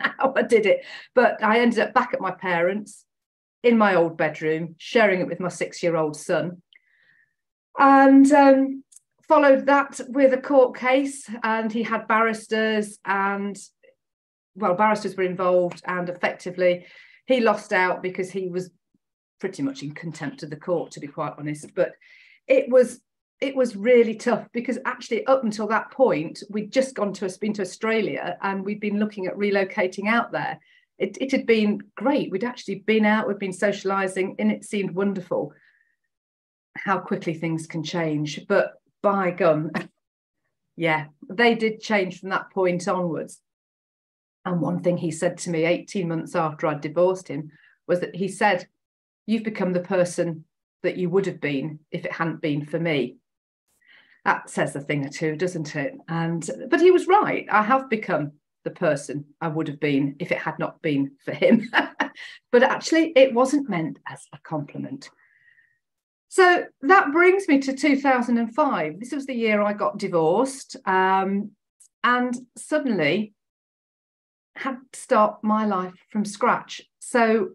how I did it, but I ended up back at my parents in my old bedroom, sharing it with my 6-year-old son. And followed that with a court case, and he had barristers, and, well, barristers were involved, and effectively he lost out because he was pretty much in contempt of the court, to be quite honest. But it was really tough, because actually up until that point, we'd just been to Australia, and we'd been looking at relocating out there. It had been great. We'd actually been out, we'd been socialising, and it seemed wonderful how quickly things can change. But by gum, yeah, they did change from that point onwards. And one thing he said to me 18 months after I'd divorced him was that he said, you've become the person that you would have been if it hadn't been for me. That says a thing or two, doesn't it? But he was right. I have become the person I would have been if it had not been for him. But actually, it wasn't meant as a compliment. So that brings me to 2005. This was the year I got divorced, and suddenly had to start my life from scratch. So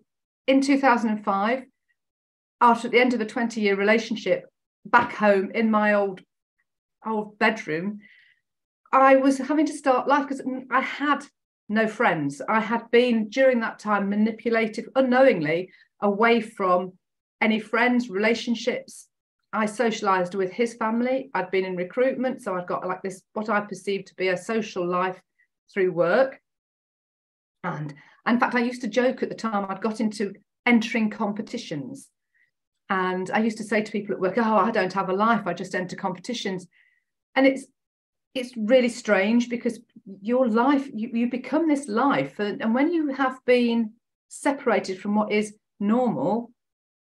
in 2005, after the end of a 20-year relationship, back home in my old bedroom, I was having to start life because I had no friends. I had been, during that time, manipulated unknowingly away from any friends, relationships. I socialized with his family. I'd been in recruitment, so I've got like this, what I perceived to be a social life through work. And in fact, I used to joke at the time, I'd got into entering competitions. And I used to say to people at work, oh, I don't have a life, I just enter competitions. And it's really strange, because your life, you become this life. And when you have been separated from what is normal,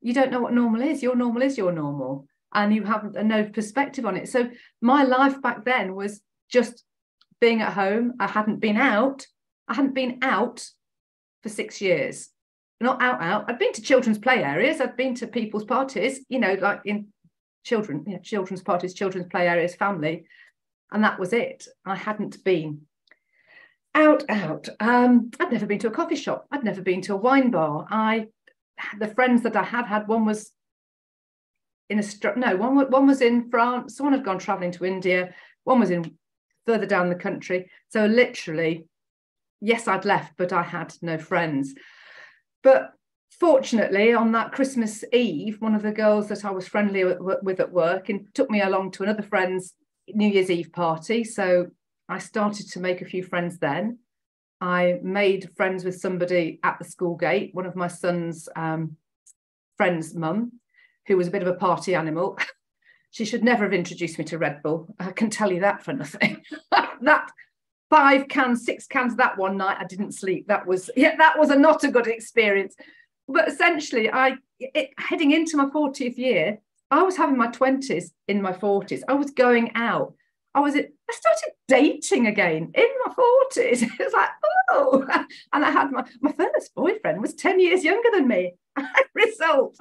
you don't know what normal is. Your normal is your normal, and you have no perspective on it. So my life back then was just being at home. I hadn't been out. I hadn't been out for 6 years. Not out, out. I'd been to children's play areas. I'd been to people's parties, you know, like in children, you know, children's parties, children's play areas, family. And that was it. I hadn't been out, out. I'd never been to a coffee shop. I'd never been to a wine bar. The friends that I had, one was in one was in France. One had gone traveling to India. One was in further down the country. So literally, yes, I'd left, but I had no friends. But fortunately, on that Christmas Eve, one of the girls that I was friendly with at work and took me along to another friend's New Year's Eve party. So I started to make a few friends then. I made friends with somebody at the school gate, one of my son's friend's mum, who was a bit of a party animal. She should never have introduced me to Red Bull. I can tell you that for nothing. That 5 cans, 6 cans that one night, I didn't sleep. That was, yeah, that was not a good experience. But essentially, heading into my 40th year, I was having my 20s in my 40s. I was going out. I started dating again in my 40s. It was like, oh, and I had my first boyfriend was 10 years younger than me. Result.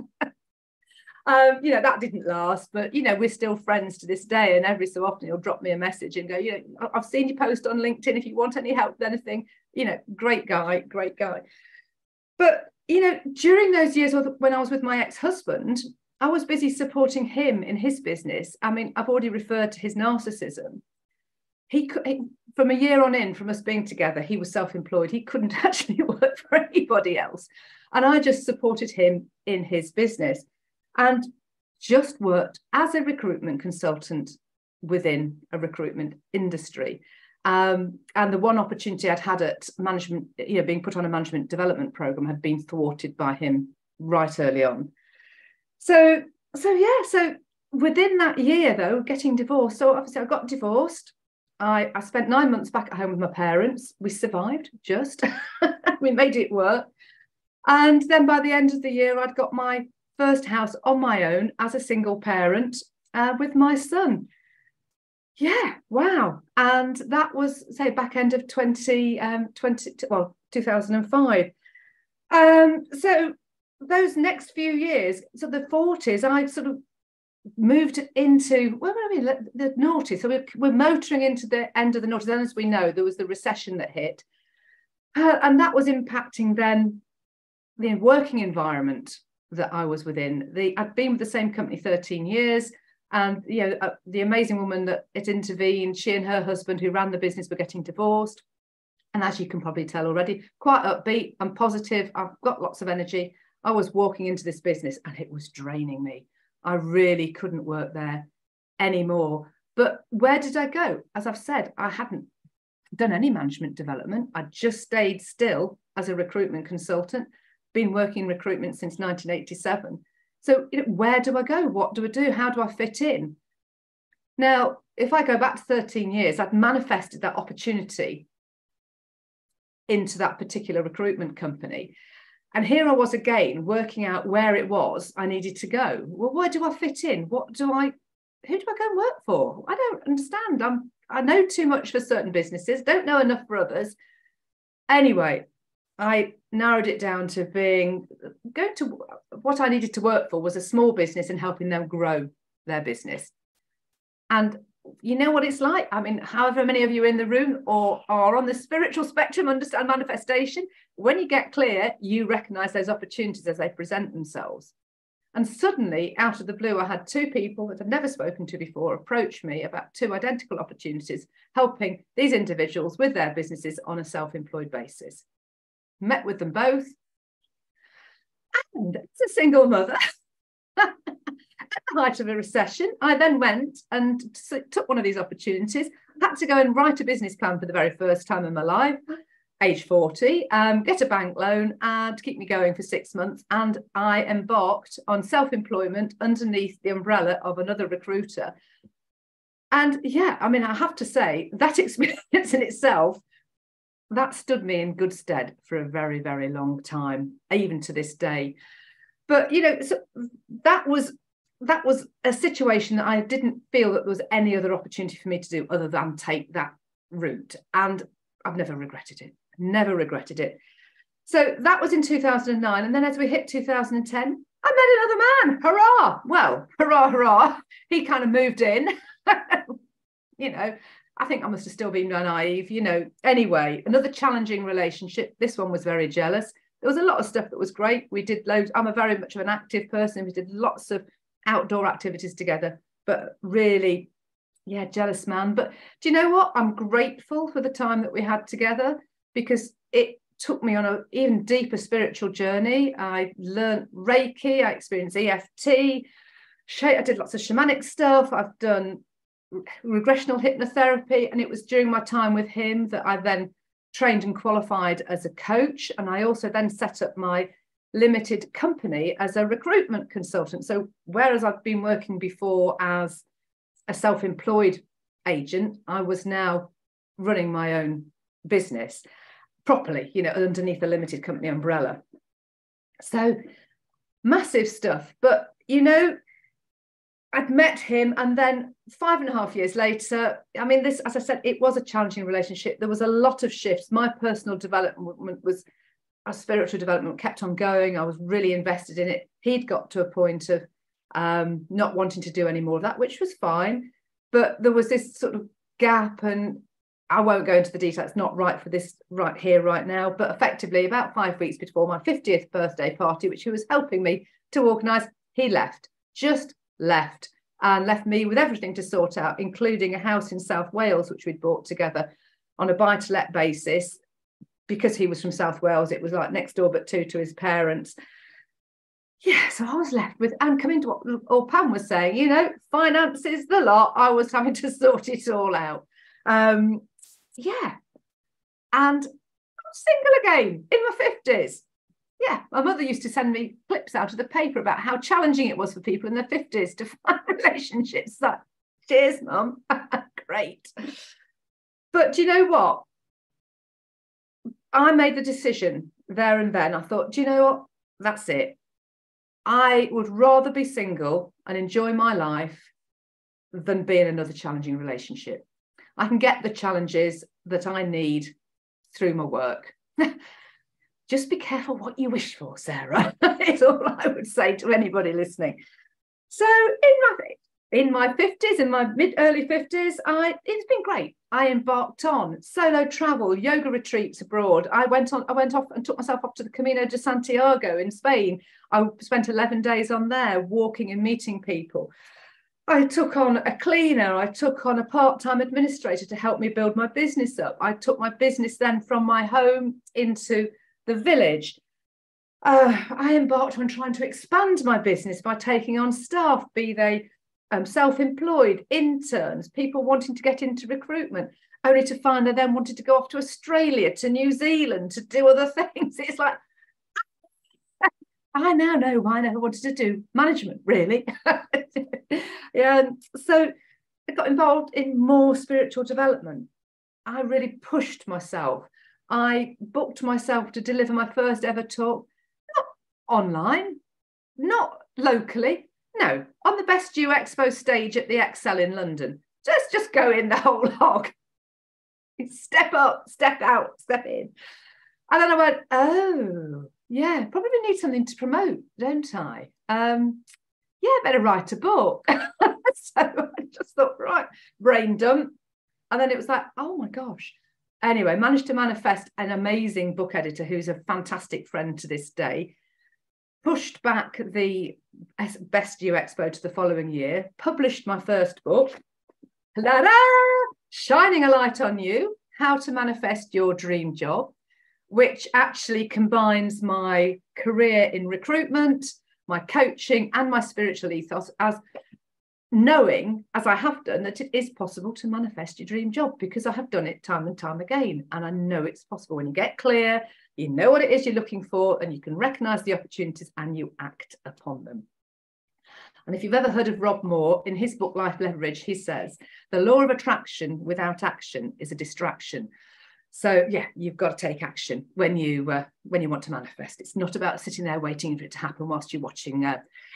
You know, that didn't last, but, you know, we're still friends to this day. And every so often he'll drop me a message and go, you know, I've seen you post on LinkedIn if you want any help with anything. You know, great guy, great guy. But, you know, during those years when I was with my ex-husband, I was busy supporting him in his business. I mean, I've already referred to his narcissism. From a year on in, from us being together, he was self-employed. He couldn't actually work for anybody else. And I just supported him in his business and just worked as a recruitment consultant within a recruitment industry. And the one opportunity I'd had at management, you know, being put on a management development program had been thwarted by him right early on. So within that year, though, getting divorced. So obviously I got divorced. I spent 9 months back at home with my parents. We survived, just we made it work. And then by the end of the year, I'd got my first house on my own as a single parent with my son. Yeah, wow. And that was, say, back end of 2005. So those next few years, so the 40s, I've sort of moved into, well, I mean, the noughties. So we're motoring into the end of the noughties. And as we know, there was the recession that hit. And that was impacting then the working environment that I was within. I'd been with the same company 13 years. And, you know, the amazing woman that it intervened, she and her husband who ran the business were getting divorced. And as you can probably tell already, quite upbeat and positive. I've got lots of energy. I was walking into this business and it was draining me. I really couldn't work there anymore. But where did I go? As I've said, I hadn't done any management development. I just stayed still as a recruitment consultant, been working in recruitment since 1987. So, you know, where do I go? What do I do? How do I fit in? Now, if I go back to 13 years, I'd manifested that opportunity into that particular recruitment company. And here I was again, working out where it was I needed to go. Well, where do I fit in? Who do I go and work for? I don't understand. I know too much for certain businesses, don't know enough for others. Anyway, I narrowed it down to what I needed to work for was a small business and helping them grow their business. And you know what it's like. I mean, however many of you in the room or are on the spiritual spectrum understand manifestation. When you get clear, you recognize those opportunities as they present themselves. And suddenly, out of the blue, I had two people that I've never spoken to before approach me about two identical opportunities, helping these individuals with their businesses on a self-employed basis. Met with them both. And as a single mother, at the height of a recession, I then went and took one of these opportunities. I had to go and write a business plan for the very first time in my life, age 40, get a bank loan and keep me going for 6 months. And I embarked on self-employment underneath the umbrella of another recruiter. And yeah, I mean, I have to say that experience in itself, that stood me in good stead for a very, very long time, even to this day. But, you know, so that was a situation that I didn't feel that there was any other opportunity for me to do other than take that route. And I've never regretted it, never regretted it. So that was in 2009. And then as we hit 2010, I met another man. Hurrah. Well, hurrah, hurrah. He kind of moved in. You know, I think I must have still been naive, you know. Anyway, another challenging relationship. This one was very jealous. There was a lot of stuff that was great. We did loads. I'm a very much of an active person. We did lots of outdoor activities together, but really, yeah, jealous man. But do you know what? I'm grateful for the time that we had together because it took me on an even deeper spiritual journey. I learned Reiki. I experienced EFT. I did lots of shamanic stuff. I've done regressional hypnotherapy, and it was during my time with him that I then trained and qualified as a coach, and I also then set up my limited company as a recruitment consultant. So whereas I've been working before as a self-employed agent, I was now running my own business properly, you know, underneath a limited company umbrella. So massive stuff. But you know, I'd met him, and then 5.5 years later, I mean, this, as I said, it was a challenging relationship. There was a lot of shifts. My personal development was, our spiritual development kept on going. I was really invested in it. He'd got to a point of not wanting to do any more of that, which was fine. But there was this sort of gap, and I won't go into the detail. It's not right for this right here, right now. But effectively, about 5 weeks before my 50th birthday party, which he was helping me to organise, he left. Just left, and left me with everything to sort out, including a house in South Wales, which we'd bought together on a buy-to-let basis. Because he was from South Wales, it was like next door but two to his parents. Yeah, so I was left with, and coming to what old Pam was saying, you know, finances, the lot, I was having to sort it all out. Yeah, and I'm single again in my 50s. Yeah, my mother used to send me clips out of the paper about how challenging it was for people in their 50s to find relationships. Like, cheers, Mum. Great. But do you know what? I made the decision there and then. I thought, do you know what? That's it. I would rather be single and enjoy my life than be in another challenging relationship. I can get the challenges that I need through my work. Just be careful what you wish for, Sarah, is all I would say to anybody listening. So in my 50s, in my mid-early 50s, it's been great. I embarked on solo travel, yoga retreats abroad. I went off and took myself up to the Camino de Santiago in Spain. I spent 11 days on there walking and meeting people. I took on a cleaner. I took on a part-time administrator to help me build my business up. I took my business then from my home into the village. I embarked on trying to expand my business by taking on staff, be they self-employed, interns, people wanting to get into recruitment, only to find they then wanted to go off to Australia, to New Zealand, to do other things. It's like, I now know why I never wanted to do management, really. Yeah, so I got involved in more spiritual development. I really pushed myself. I booked myself to deliver my first ever talk, not online, not locally, no, on the Best You Expo stage at the Excel in London. Just go in the whole hog. Step up, step out, step in. And then I went, oh, yeah, probably need something to promote, don't I? Yeah, better write a book. So I just thought, right, brain dump. And then it was like, oh my gosh. Anyway, managed to manifest an amazing book editor who's a fantastic friend to this day, pushed back the Best You Expo to the following year, published my first book, Shining a Light on You, How to Manifest Your Dream Job, which actually combines my career in recruitment, my coaching, and my spiritual ethos, as knowing, as I have done, that it is possible to manifest your dream job, because I have done it time and time again, and I know it's possible. When you get clear, you know what it is you're looking for, and you can recognize the opportunities and you act upon them. And if you've ever heard of Rob Moore, in his book Life Leverage, he says, the law of attraction without action is a distraction. So yeah, you've got to take action when you want to manifest. It's not about sitting there waiting for it to happen whilst you're watching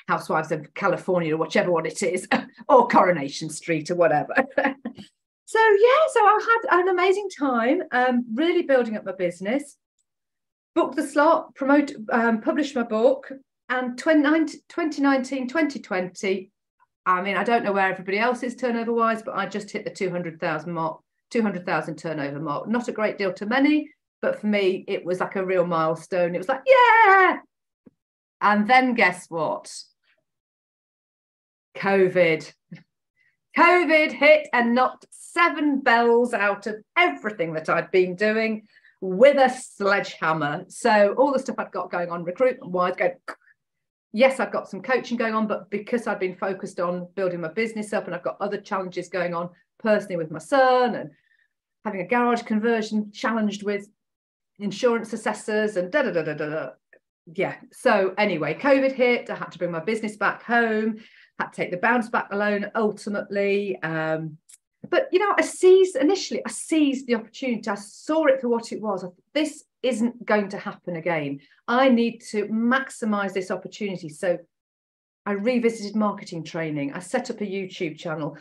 Housewives of California or whichever one it is, or Coronation Street or whatever. So yeah, so I had an amazing time, really building up my business, booked the slot, published my book, and 2019, 2020, I mean, I don't know where everybody else is turnover-wise, but I just hit the 200,000 mark. 200,000 turnover mark. Not a great deal to many, but for me, it was like a real milestone. It was like, yeah. And then guess what? COVID. COVID hit and knocked seven bells out of everything that I'd been doing with a sledgehammer. So all the stuff I'd got going on recruitment-wise, yes, I've got some coaching going on, but because I've been focused on building my business up and I've got other challenges going on, personally with my son and having a garage conversion challenged with insurance assessors and yeah. So anyway, COVID hit, I had to bring my business back home, had to take the bounce back loan ultimately. But you know, I seized the opportunity. I saw it for what it was. I thought, this isn't going to happen again. I need to maximize this opportunity. So I revisited marketing training. I set up a YouTube channel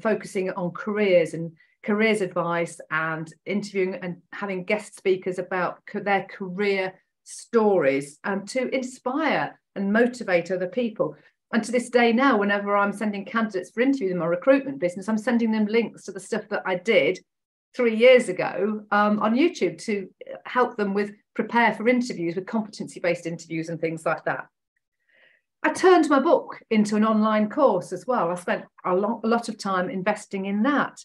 focusing on careers and careers advice and interviewing and having guest speakers about their career stories and to inspire and motivate other people. And to this day now, whenever I'm sending candidates for interviews in my recruitment business, I'm sending them links to the stuff that I did 3 years ago on YouTube to help them with prepare for interviews with competency-based interviews and things like that. I turned my book into an online course as well. I spent a lot of time investing in that.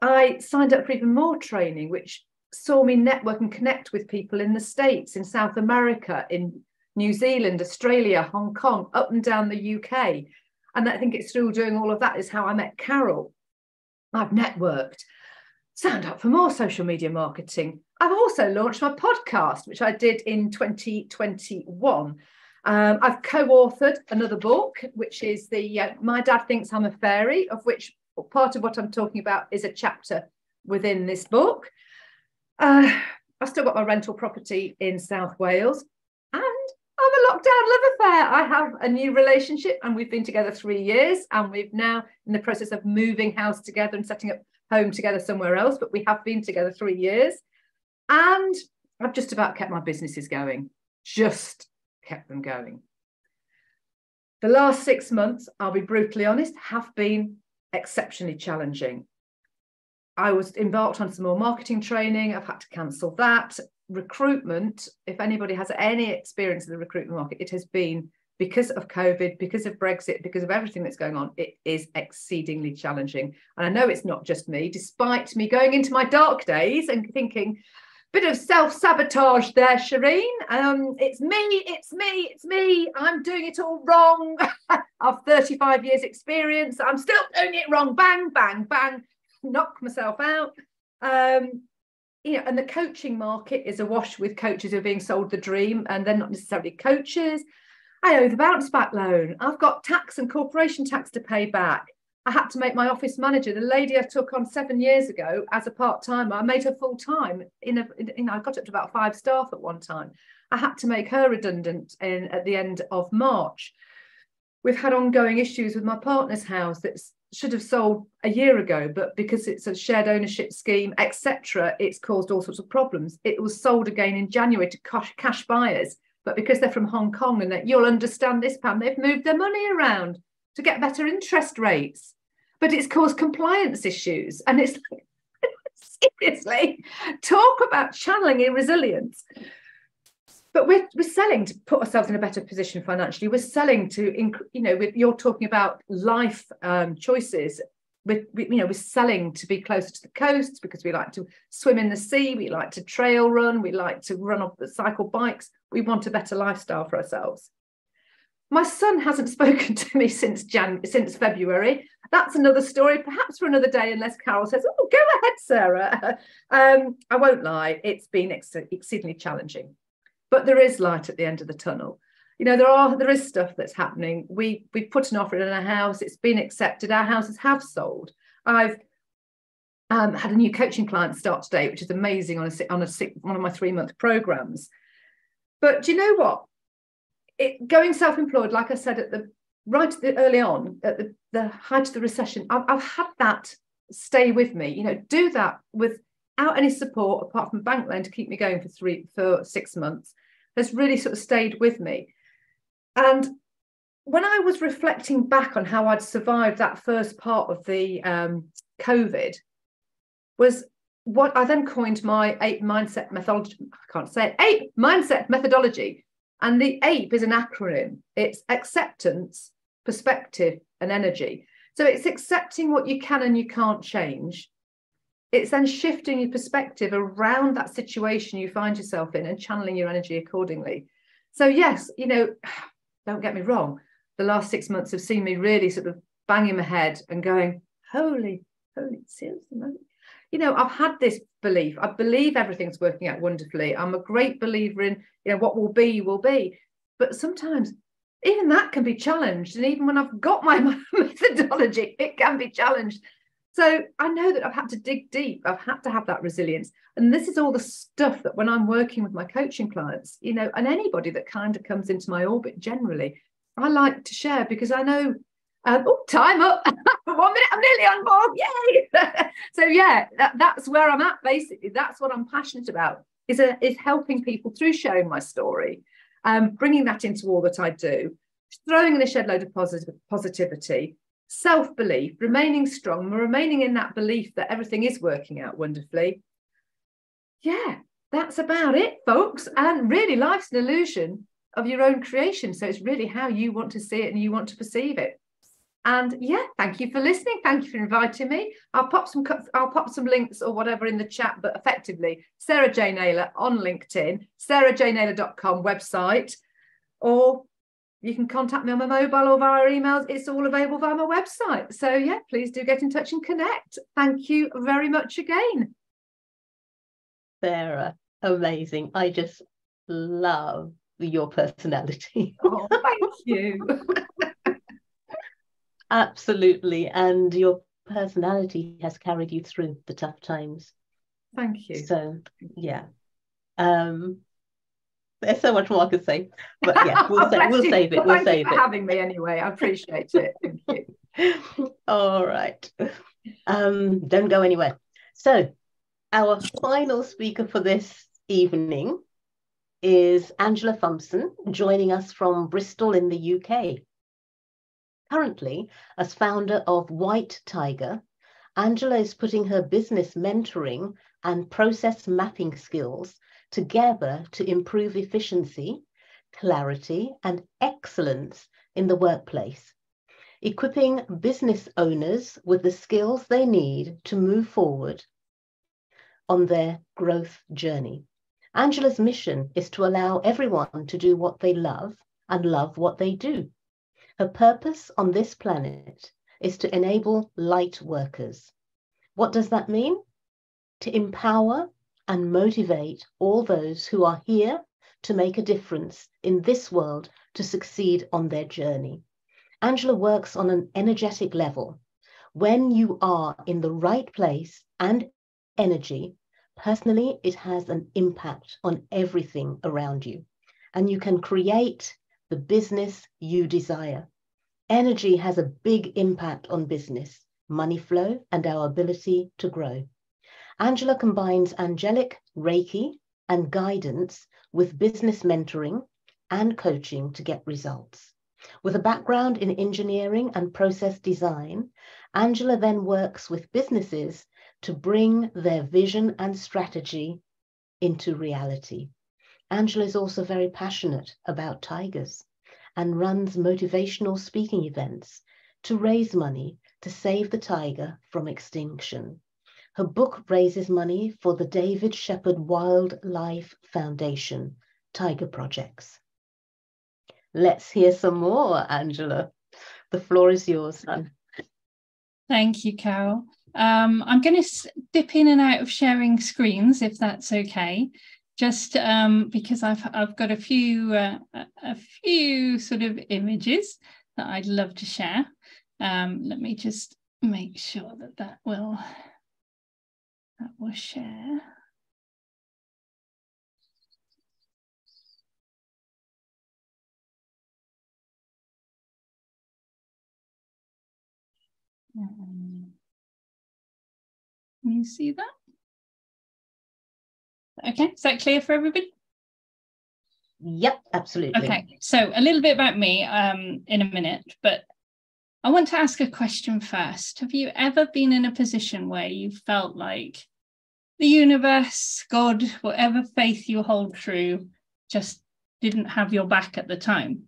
I signed up for even more training, which saw me network and connect with people in the States, in South America, in New Zealand, Australia, Hong Kong, up and down the UK. And I think it's through doing all of that is how I met Carol. I've networked, signed up for more social media marketing. I've also launched my podcast, which I did in 2021. I've co-authored another book, which is the My Dad Thinks I'm a Fairy, of which part of what I'm talking about is a chapter within this book. I've still got my rental property in South Wales, and I'm a lockdown love affair. I have a new relationship, and we've been together 3 years, and we've now in the process of moving house together and setting up home together somewhere else, but we have been together 3 years. And I've just about kept my businesses going, just kept them going. The last 6 months, I'll be brutally honest, have been exceptionally challenging. I was embarked on some more marketing training. I've had to cancel that. Recruitment, if anybody has any experience in the recruitment market, it has been, because of COVID, because of Brexit, because of everything that's going on, it is exceedingly challenging. And I know it's not just me, despite me going into my dark days and thinking, bit of self-sabotage there, Shereen. It's me. I'm doing it all wrong. I've 35 years experience. I'm still doing it wrong. Bang, bang, bang. Knock myself out. You know, and the coaching market is awash with coaches who are being sold the dream, and they're not necessarily coaches. I owe the bounce back loan. I've got tax and corporation tax to pay back. I had to make my office manager, the lady I took on 7 years ago as a part-timer, I made her full-time. I got up to about 5 staff at one time. I had to make her redundant at the end of March. We've had ongoing issues with my partner's house that should have sold a year ago, but because it's a shared ownership scheme, etc., it's caused all sorts of problems. It was sold again in January to cash buyers, but because they're from Hong Kong, and you'll understand this, Pam, they've moved their money around to get better interest rates. But it's caused compliance issues. And it's like, seriously, talk about channeling in resilience. But we're selling to put ourselves in a better position financially. You're talking about life choices, we're selling to be closer to the coast because we like to swim in the sea, we like to trail run, we like to run off the cycle bikes. We want a better lifestyle for ourselves. My son hasn't spoken to me since February. That's another story, perhaps for another day, unless Carol says, oh, go ahead, Sarah. I won't lie, it's been exceedingly challenging. But there is light at the end of the tunnel. You know, there is stuff that's happening. We put an offer in a house, it's been accepted, our houses have sold. I've had a new coaching client start today, which is amazing, on one of my 3-month programs. But do you know what? Going self-employed, like I said, early on, at the height of the recession, I've had that stay with me. You know, do that without any support apart from bank loan to keep me going for 6 months has really sort of stayed with me. And when I was reflecting back on how I'd survived that first part of the COVID, was what I then coined my ape mindset methodology. I can't say it, ape mindset methodology. And the APE is an acronym. It's acceptance, perspective, and energy. So it's accepting what you can and you can't change. It's then shifting your perspective around that situation you find yourself in and channeling your energy accordingly. So yes, you know, don't get me wrong. The last 6 months have seen me really sort of banging my head and going, holy, seriously, you know, I've had this belief. I believe everything's working out wonderfully. I'm a great believer in, you know, what will be. But sometimes even that can be challenged. And even when I've got my methodology, it can be challenged. So I know that I've had to dig deep. I've had to have that resilience. And this is all the stuff that when I'm working with my coaching clients, you know, and anybody that kind of comes into my orbit generally, I like to share because I know, time up. 1 minute, I'm nearly on board. Yay! So yeah, that's where I'm at. Basically, that's what I'm passionate about, is helping people through sharing my story, bringing that into all that I do, throwing in a shed load of positivity, self-belief, remaining strong, remaining in that belief that everything is working out wonderfully. Yeah, that's about it, folks. And really, life's an illusion of your own creation. So it's really how you want to see it and you want to perceive it. And yeah, thank you for listening. Thank you for inviting me. I'll pop some links or whatever in the chat, but effectively, Sarah J. Naylor on LinkedIn, sarahjnaylor.com website, or you can contact me on my mobile or via emails. It's all available via my website. So yeah, please do get in touch and connect. Thank you very much again. Sarah, amazing. I just love your personality. Oh, thank you. Absolutely, and your personality has carried you through the tough times. Thank you. So yeah, there's so much more I could say, but yeah, we'll save it. Thank you for having me anyway, I appreciate it. Thank you. All right, don't go anywhere. So our final speaker for this evening is Angela Fumpson, joining us from Bristol in the UK. Currently, as founder of White Tiger, Angela is putting her business mentoring and process mapping skills together to improve efficiency, clarity, and excellence in the workplace, equipping business owners with the skills they need to move forward on their growth journey. Angela's mission is to allow everyone to do what they love and love what they do. Her purpose on this planet is to enable light workers. What does that mean? To empower and motivate all those who are here to make a difference in this world to succeed on their journey. Angela works on an energetic level. When you are in the right place and energy, personally, it has an impact on everything around you, and you can create the business you desire. Energy has a big impact on business, money flow, and our ability to grow. Angela combines angelic Reiki and guidance with business mentoring and coaching to get results. With a background in engineering and process design, Angela then works with businesses to bring their vision and strategy into reality. Angela is also very passionate about tigers and runs motivational speaking events to raise money to save the tiger from extinction. Her book raises money for the David Shepherd Wildlife Foundation, Tiger Projects. Let's hear some more, Angela. The floor is yours, son. Thank you, Carol. I'm going to dip in and out of sharing screens, if that's okay, just because I've got a few sort of images that I'd love to share. Let me just make sure that that will share. Can you see that? Okay, is that clear for everybody? Yep, absolutely. Okay, so a little bit about me in a minute, but I want to ask a question first. Have you ever been in a position where you felt like the universe, God, whatever faith you hold true, just didn't have your back at the time?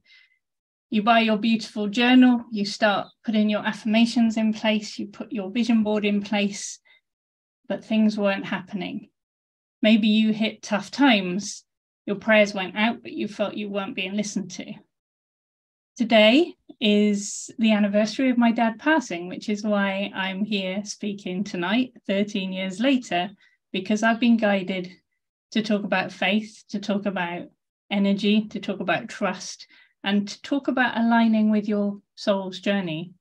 You buy your beautiful journal, you start putting your affirmations in place, you put your vision board in place, but things weren't happening. Maybe you hit tough times, your prayers went out, but you felt you weren't being listened to. Today is the anniversary of my dad passing, which is why I'm here speaking tonight, 13 years later, because I've been guided to talk about faith, to talk about energy, to talk about trust, and to talk about aligning with your soul's journey.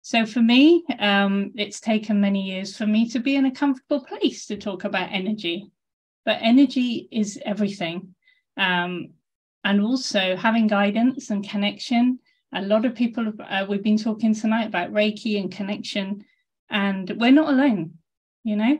So for me, it's taken many years for me to be in a comfortable place to talk about energy. But energy is everything. And also having guidance and connection. A lot of people, we've been talking tonight about Reiki and connection, and we're not alone, you know?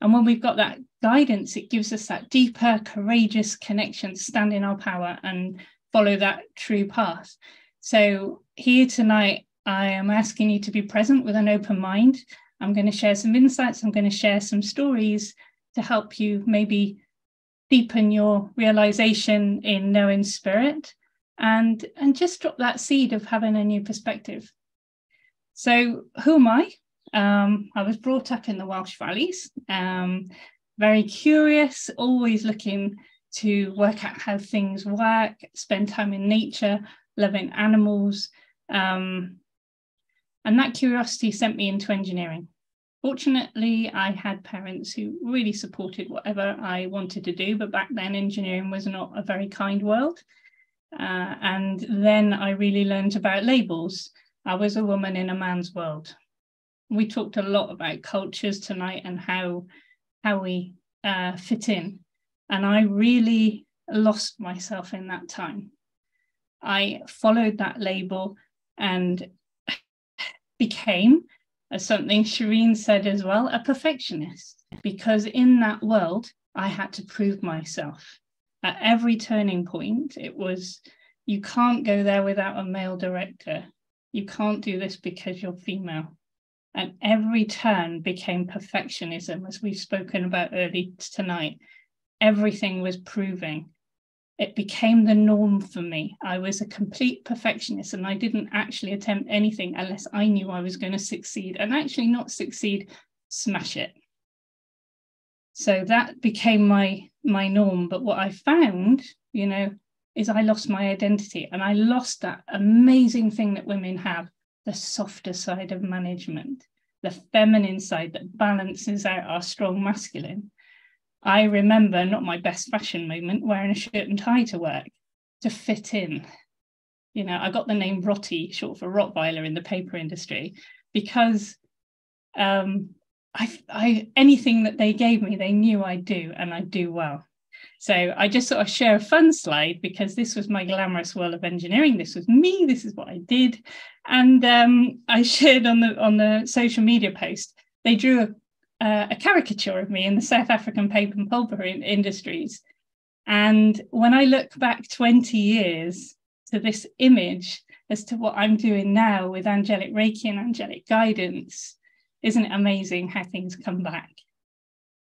And when we've got that guidance, it gives us that deeper, courageous connection, stand in our power and follow that true path. So here tonight, I am asking you to be present with an open mind. I'm going to share some insights. I'm going to share some stories to help you maybe deepen your realization in knowing spirit and just drop that seed of having a new perspective. So who am I? I was brought up in the Welsh valleys, very curious, always looking to work out how things work, spend time in nature, loving animals. And that curiosity sent me into engineering. Fortunately, I had parents who really supported whatever I wanted to do, but back then engineering was not a very kind world. And then I really learned about labels. I was a woman in a man's world. We talked a lot about cultures tonight and how we fit in. And I really lost myself in that time. I followed that label and became, as something Shereen said as well, a perfectionist, because in that world, I had to prove myself. At every turning point, it was, you can't go there without a male director. You can't do this because you're female. And every turn became perfectionism, as we've spoken about early tonight. Everything was proving. It became the norm for me. I was a complete perfectionist and I didn't actually attempt anything unless I knew I was going to succeed, and actually not succeed, smash it. So that became my norm. But what I found, you know, is I lost my identity and I lost that amazing thing that women have, the softer side of management, the feminine side that balances out our strong masculine. I remember, not my best fashion moment, wearing a shirt and tie to work to fit in. You know, I got the name Rottie, short for Rottweiler, in the paper industry because anything that they gave me, they knew I'd do, and I'd do well. So I just sort of share a fun slide because this was my glamorous world of engineering. This was me. This is what I did. And I shared on the social media post, they drew a caricature of me in the South African paper and pulp industries. And when I look back 20 years to this image as to what I'm doing now with angelic Reiki and angelic guidance, isn't it amazing how things come back?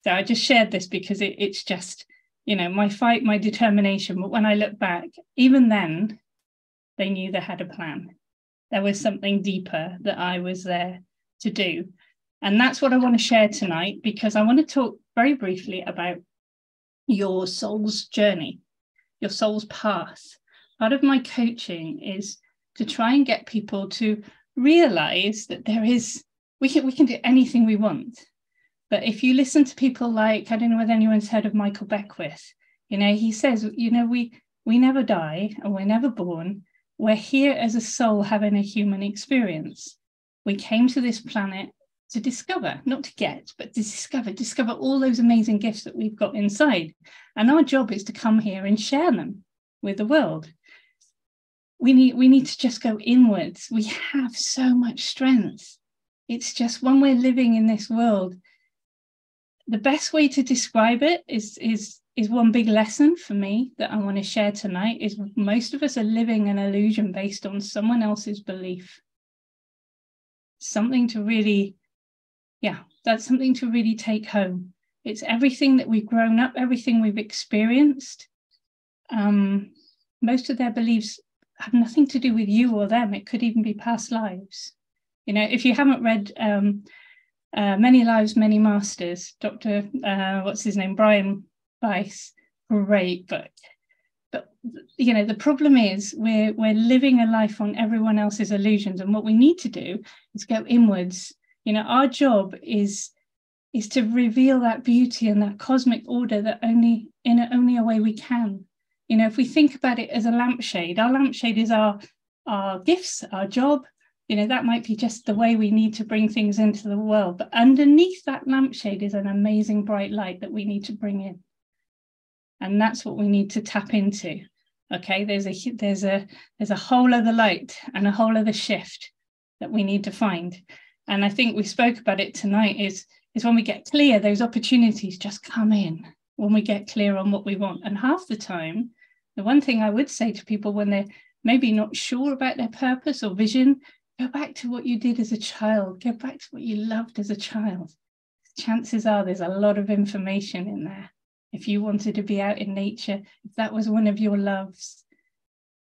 So I just shared this because it's just, you know, my fight, my determination. But when I look back, even then, they knew they had a plan. there was something deeper that I was there to do. And that's what I want to share tonight, because I want to talk very briefly about your soul's journey, your soul's path. Part of my coaching is to try and get people to realize that there is, we can do anything we want. But if you listen to people like, I don't know whether anyone's heard of Michael Beckwith, you know, he says, you know, we never die and we're never born. We're here as a soul having a human experience. We came to this planet to discover, not to get, but to discover all those amazing gifts that we've got inside. And our job is to come here and share them with the world. We need to just go inwards. We have so much strength. It's just when we're living in this world, the best way to describe it is one big lesson for me that I want to share tonight is most of us are living an illusion based on someone else's belief. Something to really, yeah, that's something to really take home. It's everything that we've grown up, everything we've experienced. Most of their beliefs have nothing to do with you or them. It could even be past lives. You know, if you haven't read Many Lives, Many Masters, Dr. What's his name, Brian Weiss, great book. But, you know, the problem is we're living a life on everyone else's illusions. And what we need to do is go inwards. You know, our job is to reveal that beauty and that cosmic order that only in only a way we can. You know, if we think about it as a lampshade, our lampshade is our gifts, our job. You know, that might be just the way we need to bring things into the world. But underneath that lampshade is an amazing bright light that we need to bring in. And that's what we need to tap into. OK, there's a whole other light and a whole other shift that we need to find. And I think we spoke about it tonight is when we get clear, those opportunities just come in when we get clear on what we want. And half the time, the one thing I would say to people when they're maybe not sure about their purpose or vision, go back to what you did as a child. Go back to what you loved as a child. Chances are there's a lot of information in there. If you wanted to be out in nature, if that was one of your loves,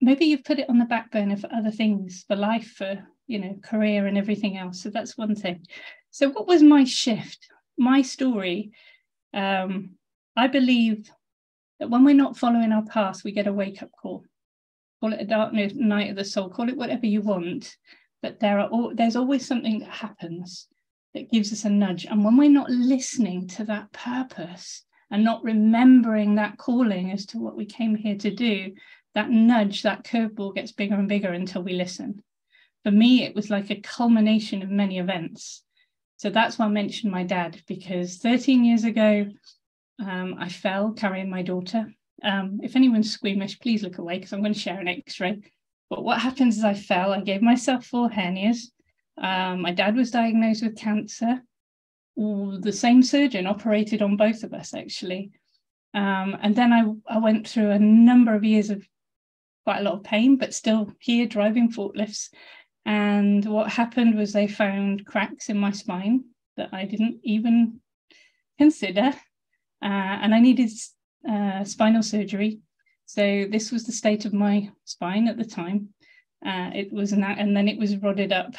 maybe you've put it on the back burner for other things, for life, for, you know, career and everything else. So that's one thing. So what was my shift? My story, I believe that when we're not following our path, we get a wake-up call. Call it a dark night of the soul, call it whatever you want. But there's always something that happens that gives us a nudge. And when we're not listening to that purpose and not remembering that calling as to what we came here to do, that nudge, that curveball gets bigger and bigger until we listen. For me, it was like a culmination of many events. So that's why I mentioned my dad, because 13 years ago, I fell carrying my daughter. If anyone's squeamish, please look away because I'm going to share an x-ray. But what happens is I fell. I gave myself 4 hernias. My dad was diagnosed with cancer. The same surgeon operated on both of us, actually. And then I went through a number of years of quite a lot of pain, but still here driving forklifts. And what happened was they found cracks in my spine that I didn't even consider. And I needed spinal surgery. So this was the state of my spine at the time. It was and then it was rotted up.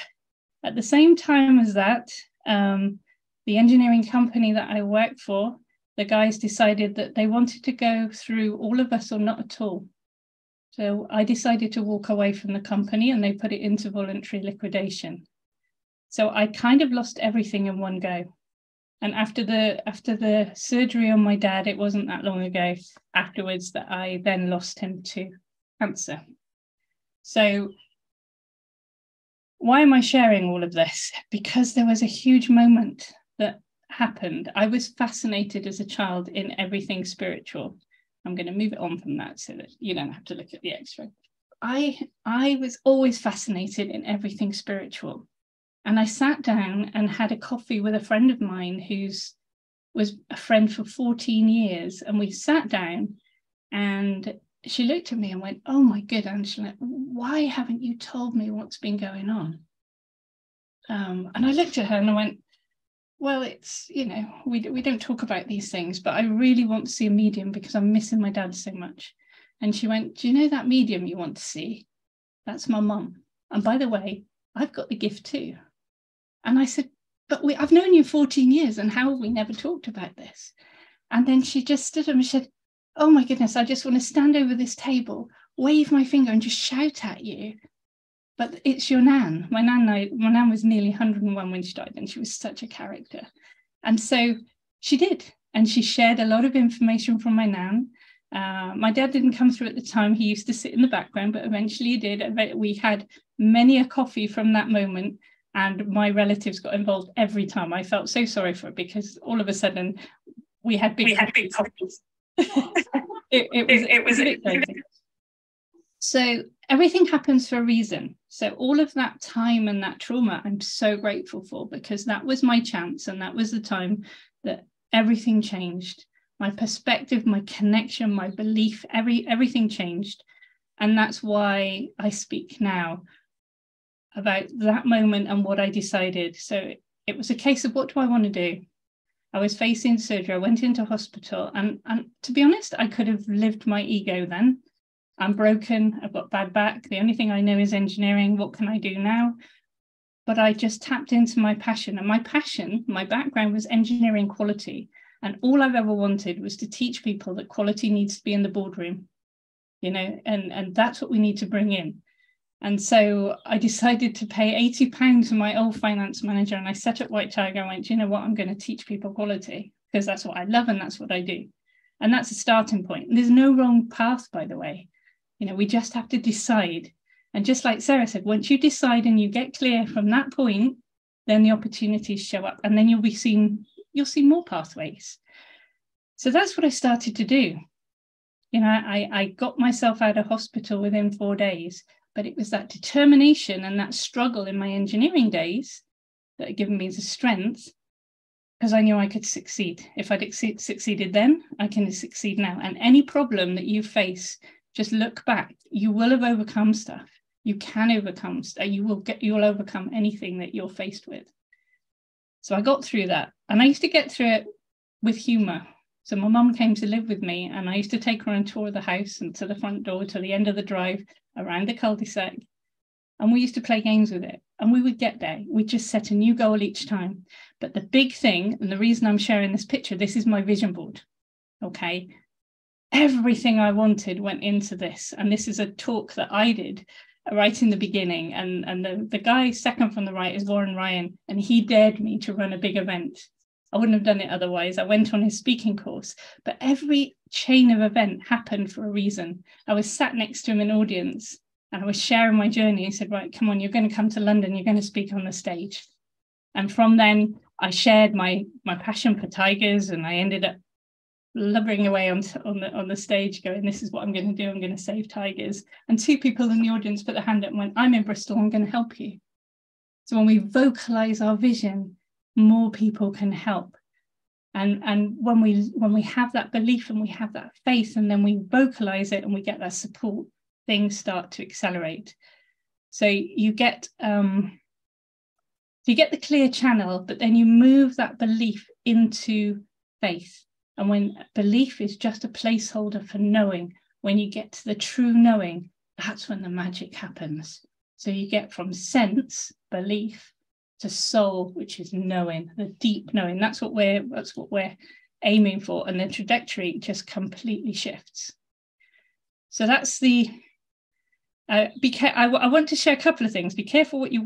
At the same time as that, the engineering company that I worked for, the guys decided that they wanted to go through all of us or not at all. So I decided to walk away from the company and they put it into voluntary liquidation. So I kind of lost everything in one go. And after the surgery on my dad, it wasn't that long ago afterwards that I then lost him to cancer. So why am I sharing all of this? Because there was a huge moment that happened. I was fascinated as a child in everything spiritual. I'm going to move it on from that so that you don't have to look at the x-ray. I was always fascinated in everything spiritual. And I sat down and had a coffee with a friend of mine who's was a friend for 14 years. And we sat down and she looked at me and went, "Oh, my good, Angela, why haven't you told me what's been going on?" And I looked at her and I went, "Well, it's, you know, we don't talk about these things, but I really want to see a medium because I'm missing my dad so much." And she went, "Do you know that medium you want to see? That's my mum." And by the way, I've got the gift too. And I said, but I've known you 14 years and how have we never talked about this? And then she just stood up and said, oh my goodness, I just want to stand over this table, wave my finger and just shout at you. But it's your nan. My nan was nearly 101 when she died, and she was such a character. And so she did. And she shared a lot of information from my nan. My dad didn't come through at the time. He used to sit in the background, but eventually he did. We had many a coffee from that moment. And my relatives got involved every time. I felt so sorry for it because all of a sudden we had big coffees. It was irritating. So everything happens for a reason. So all of that time and that trauma, I'm so grateful for, because that was my chance. And that was the time that everything changed. My perspective, my connection, my belief, everything changed. And that's why I speak now about that moment and what I decided. So it was a case of, what do I want to do? I was facing surgery. I went into hospital. And to be honest, I could have lived my ego then. I'm broken, I've got bad back, the only thing I know is engineering, what can I do now? But I just tapped into my passion, and my passion, my background was engineering quality. And all I've ever wanted was to teach people that quality needs to be in the boardroom, you know, and that's what we need to bring in. And so I decided to pay £80 to my old finance manager, and I set up White Tiger. I went, you know what, I'm going to teach people quality because that's what I love and that's what I do. And that's a starting point. And there's no wrong path, by the way. You know, we just have to decide. And just like Sarah said, once you decide and you get clear from that point, then the opportunities show up, and then you'll see more pathways. So that's what I started to do. You know, I got myself out of hospital within 4 days, but it was that determination and that struggle in my engineering days that had given me the strength, because I knew I could succeed. If I'd succeeded then, I can succeed now. And any problem that you face, just look back. You will have overcome stuff. You can overcome stuff. You'll overcome anything that you're faced with. So I got through that, and I used to get through it with humor. So my mum came to live with me, and I used to take her on tour of the house and to the front door, to the end of the drive, around the cul-de-sac. And we used to play games with it, and we would get there. We just set a new goal each time. But the big thing, and the reason I'm sharing this picture, this is my vision board, okay? Everything I wanted went into this. And this is a talk that I did right in the beginning. And the guy second from the right is Warren Ryan. And he dared me to run a big event. I wouldn't have done it otherwise. I went on his speaking course. But every chain of event happened for a reason. I was sat next to him in audience. And I was sharing my journey. He said, right, come on, you're going to come to London. You're going to speak on the stage. And from then, I shared my passion for tigers. And I ended up blubbering away on the stage going, this is what I'm going to do, I'm going to save tigers. And two people in the audience put their hand up and went, I'm in Bristol, I'm going to help you. So when we vocalize our vision, more people can help. And when we have that belief and we have that faith, and then we vocalize it and we get that support, things start to accelerate. So you get the clear channel, but then you move that belief into faith. And when belief is just a placeholder for knowing, when you get to the true knowing, that's when the magic happens. So you get from sense, belief, to soul, which is knowing, the deep knowing. That's what we're aiming for. And the trajectory just completely shifts. So that's the, I want to share a couple of things. Be careful what you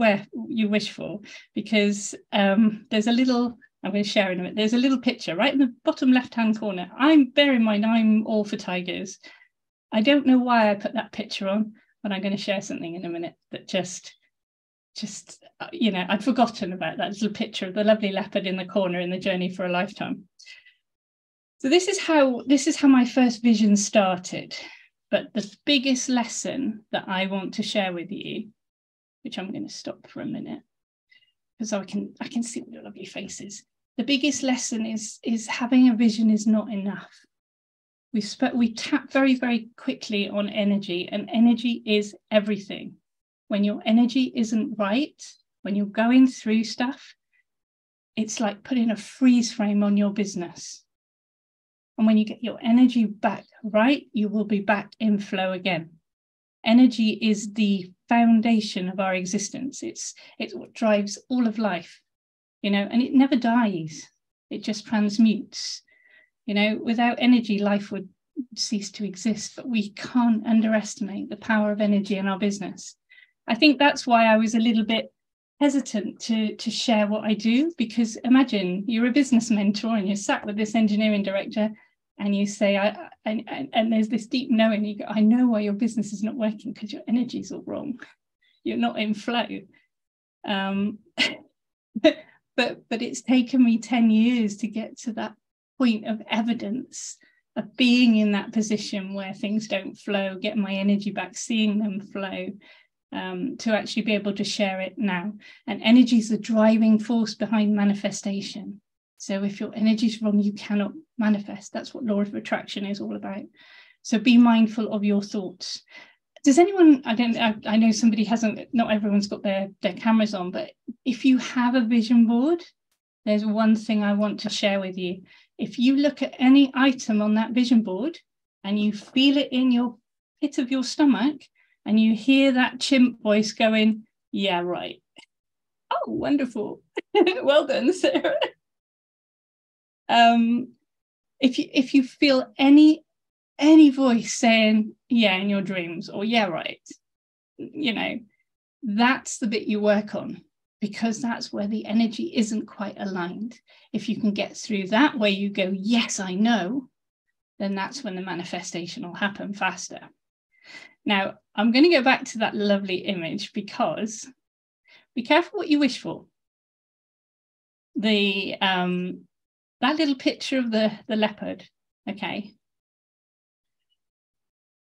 wish for, because there's a little, I'm going to share in a minute. There's a little picture right in the bottom left-hand corner. Bear in mind, I'm all for tigers. I don't know why I put that picture on, but I'm going to share something in a minute that just you know, I'd forgotten about that little picture of the lovely leopard in the corner in the journey for a lifetime. So this is how my first vision started. But the biggest lesson that I want to share with you, which I'm going to stop for a minute, because I can see your lovely faces. The biggest lesson is having a vision is not enough. We tap very, very quickly on energy, and energy is everything. When your energy isn't right, when you're going through stuff, it's like putting a freeze frame on your business. And when you get your energy back right, you will be back in flow again. Energy is the foundation of our existence. It's what drives all of life, you know, and it never dies. It just transmutes. You know, without energy, life would cease to exist, but we can't underestimate the power of energy in our business. I think that's why I was a little bit hesitant to share what I do, because imagine you're a business mentor and you're sat with this engineering director and you say, and there's this deep knowing, you go, I know why your business is not working, because your energy's all wrong. You're not in flow. But it's taken me 10 years to get to that point of evidence of being in that position where things don't flow, getting my energy back, seeing them flow, to actually be able to share it now. And energy is the driving force behind manifestation. So if your energy's wrong, you cannot manifest. That's what law of attraction is all about. So be mindful of your thoughts. Does anyone, I know somebody hasn't, not everyone's got their cameras on, but if you have a vision board, there's one thing I want to share with you. If you look at any item on that vision board and you feel it in your pit of your stomach and you hear that chimp voice going, yeah, right. Oh, wonderful. Well done, Sarah. If you feel any voice saying, yeah, in your dreams, or yeah, right, you know, that's the bit you work on, because that's where the energy isn't quite aligned. If you can get through that, where you go, yes, I know, then that's when the manifestation will happen faster. Now, I'm going to go back to that lovely image, because be careful what you wish for. That little picture of the leopard, okay.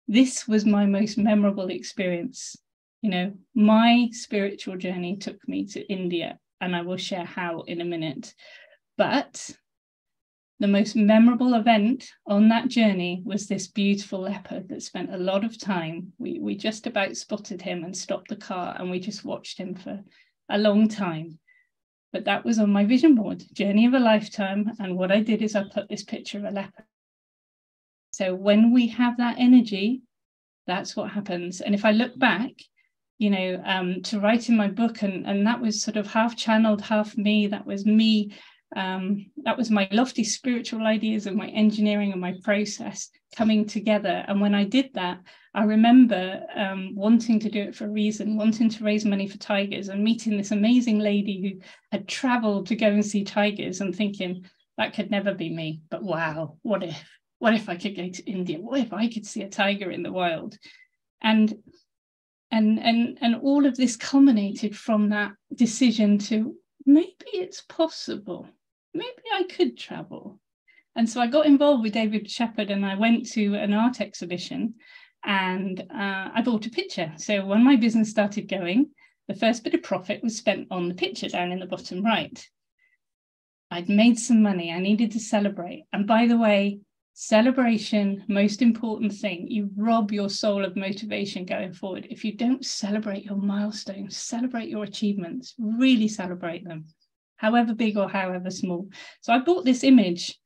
This was my most memorable experience. You know, my spiritual journey took me to India, and I will share how in a minute. But the most memorable event on that journey was this beautiful leopard that spent a lot of time. We just about spotted him and stopped the car, and we just watched him for a long time. But that was on my vision board, journey of a lifetime. And what I did is I put this picture of a leopard. So when we have that energy, that's what happens. And if I look back, you know, to write in my book, and that was sort of half channeled, half me. That was me. That was my lofty spiritual ideas and my engineering and my process coming together. And when I did that, I remember wanting to do it for a reason, wanting to raise money for tigers, and meeting this amazing lady who had traveled to go and see tigers, and thinking that could never be me. But wow, what if? What if I could go to India? What if I could see a tiger in the wild? And all of this culminated from that decision to maybe it's possible. Maybe I could travel. And so I got involved with David Shepherd, and I went to an art exhibition. And I bought a picture. So when my business started going, the first bit of profit was spent on the picture down in the bottom right. I'd made some money. I needed to celebrate. And by the way, celebration, most important thing, you rob your soul of motivation going forward. If you don't celebrate your milestones, celebrate your achievements, really celebrate them, however big or however small. So I bought this image.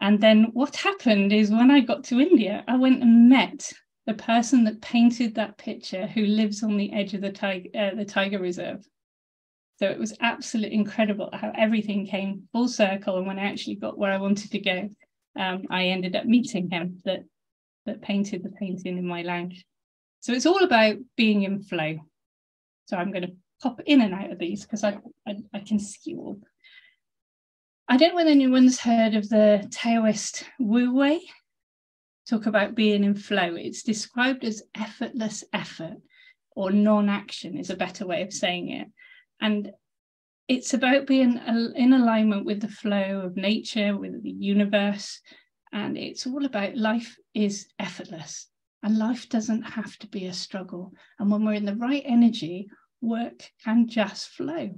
And then what happened is when I got to India, I went and met the person that painted that picture, who lives on the edge of the tiger reserve. So it was absolutely incredible how everything came full circle. And when I actually got where I wanted to go, I ended up meeting him that painted the painting in my lounge. So it's all about being in flow. So I'm going to pop in and out of these, because I can see you all. I don't know whether anyone's heard of the Taoist Wu Wei. Talk about being in flow. It's described as effortless effort, or non-action is a better way of saying it. And it's about being in alignment with the flow of nature, with the universe. And it's all about life is effortless, and life doesn't have to be a struggle. And when we're in the right energy, work can just flow.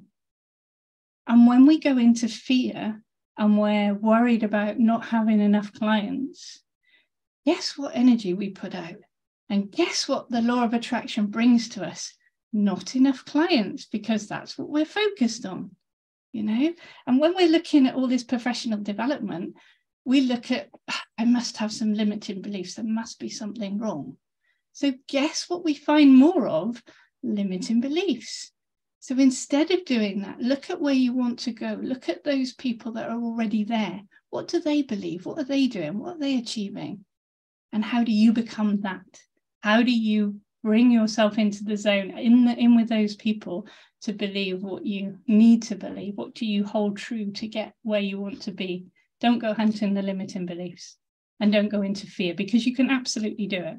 And when we go into fear and we're worried about not having enough clients, guess what energy we put out? And guess what the law of attraction brings to us? Not enough clients, because that's what we're focused on, you know? And when we're looking at all this professional development, we look at, I must have some limiting beliefs. There must be something wrong. So guess what we find more of? Limiting beliefs. So instead of doing that, look at where you want to go. Look at those people that are already there. What do they believe? What are they doing? What are they achieving? And how do you become that? How do you bring yourself into the zone, in with those people, to believe what you need to believe? What do you hold true to get where you want to be? Don't go hunting the limiting beliefs, and don't go into fear, because you can absolutely do it.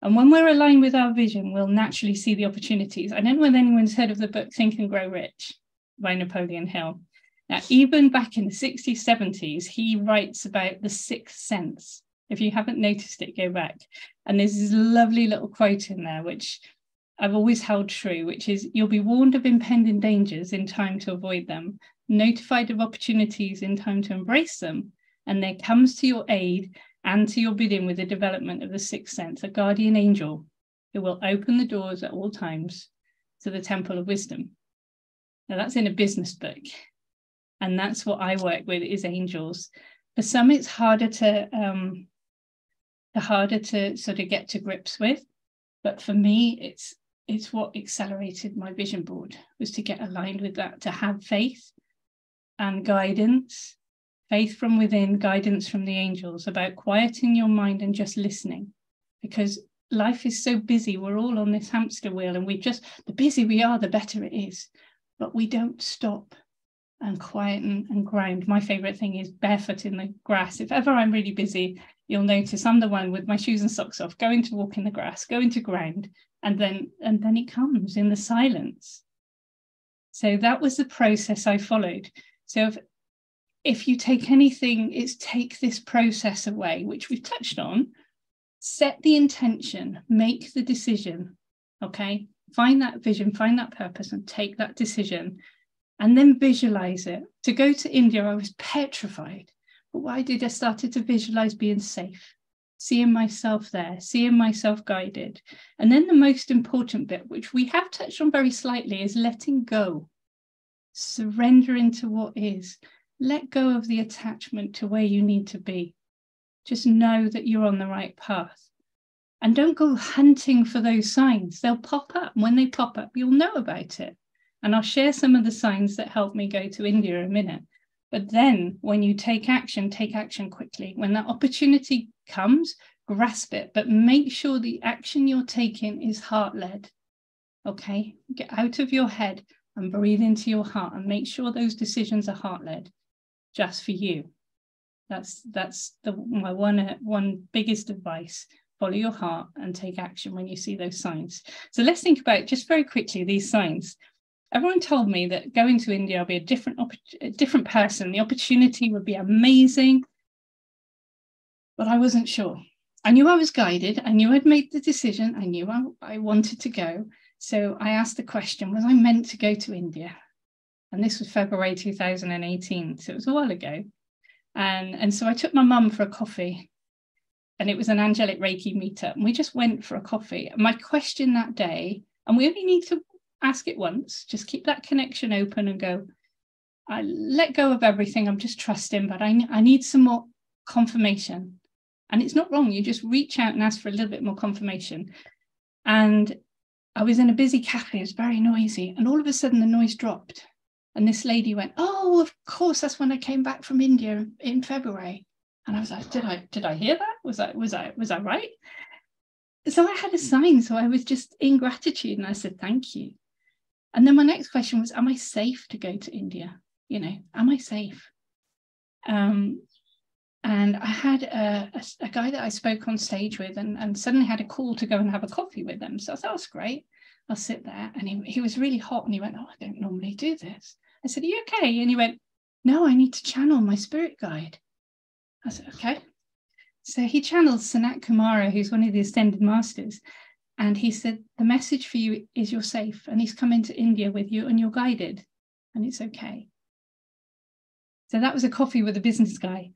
And when we're aligned with our vision, we'll naturally see the opportunities. I don't know whether anyone's heard of the book Think and Grow Rich by Napoleon Hill. Now, even back in the 60s, 70s, he writes about the sixth sense. If you haven't noticed it, go back. And there's this lovely little quote in there, which I've always held true, which is, you'll be warned of impending dangers in time to avoid them, notified of opportunities in time to embrace them, and there comes to your aid and to your bidding with the development of the sixth sense, a guardian angel who will open the doors at all times to the temple of wisdom. Now, that's in a business book, and that's what I work with, is angels. For some, it's harder to sort of get to grips with, but for me, it's what accelerated my vision board, was to get aligned with that, to have faith and guidance. Faith from within, guidance from the angels, about quieting your mind and just listening, because life is so busy. We're all on this hamster wheel, and the busier we are, the better it is. But we don't stop and quieten and ground. My favorite thing is barefoot in the grass. If ever I'm really busy, you'll notice I'm the one with my shoes and socks off, going to walk in the grass, going to ground, and then it comes in the silence. So that was the process I followed. So if you take anything, it's take this process away, which we've touched on. Set the intention, make the decision, okay? Find that vision, find that purpose, and take that decision, and then visualize it. To go to India, I was petrified. But what I did, I started to visualize being safe, seeing myself there, seeing myself guided. And then the most important bit, which we have touched on very slightly, is letting go, surrendering to what is. Let go of the attachment to where you need to be. Just know that you're on the right path. And don't go hunting for those signs. They'll pop up. And when they pop up, you'll know about it. And I'll share some of the signs that helped me go to India in a minute. But then when you take action quickly. When that opportunity comes, grasp it. But make sure the action you're taking is heart-led. Okay? Get out of your head and breathe into your heart, and make sure those decisions are heart-led. Just for you. That's my one biggest advice. Follow your heart and take action when you see those signs. So let's think about, just very quickly, these signs. Everyone told me that going to India, I'll be a different person. The opportunity would be amazing. But I wasn't sure. I knew I was guided. I knew I'd made the decision. I knew I wanted to go. So I asked the question, was I meant to go to India? And this was February 2018, so it was a while ago. And so I took my mum for a coffee, and it was an angelic Reiki meetup, and we just went for a coffee. My question that day, and we only need to ask it once, just keep that connection open and go, I let go of everything, I'm just trusting, but I need some more confirmation. And it's not wrong, you just reach out and ask for a little bit more confirmation. And I was in a busy cafe, it was very noisy, and all of a sudden the noise dropped. And this lady went, oh, of course, that's when I came back from India in February. And I was like, did I hear that? Was I right? So I had a sign. So I was just in gratitude. And I said, thank you. And then my next question was, am I safe to go to India? You know, am I safe? And I had a guy that I spoke on stage with, and suddenly had a call to go and have a coffee with them. So I thought, that's great. I'll sit there. And he was really hot, and he went, oh, I don't normally do this. I said, are you okay? And he went, no, I need to channel my spirit guide. I said, okay. So he channeled Sanat Kumara, who's one of the Ascended Masters. And he said, the message for you is you're safe. And he's come into India with you, and you're guided, and it's okay. So that was a coffee with a business guy.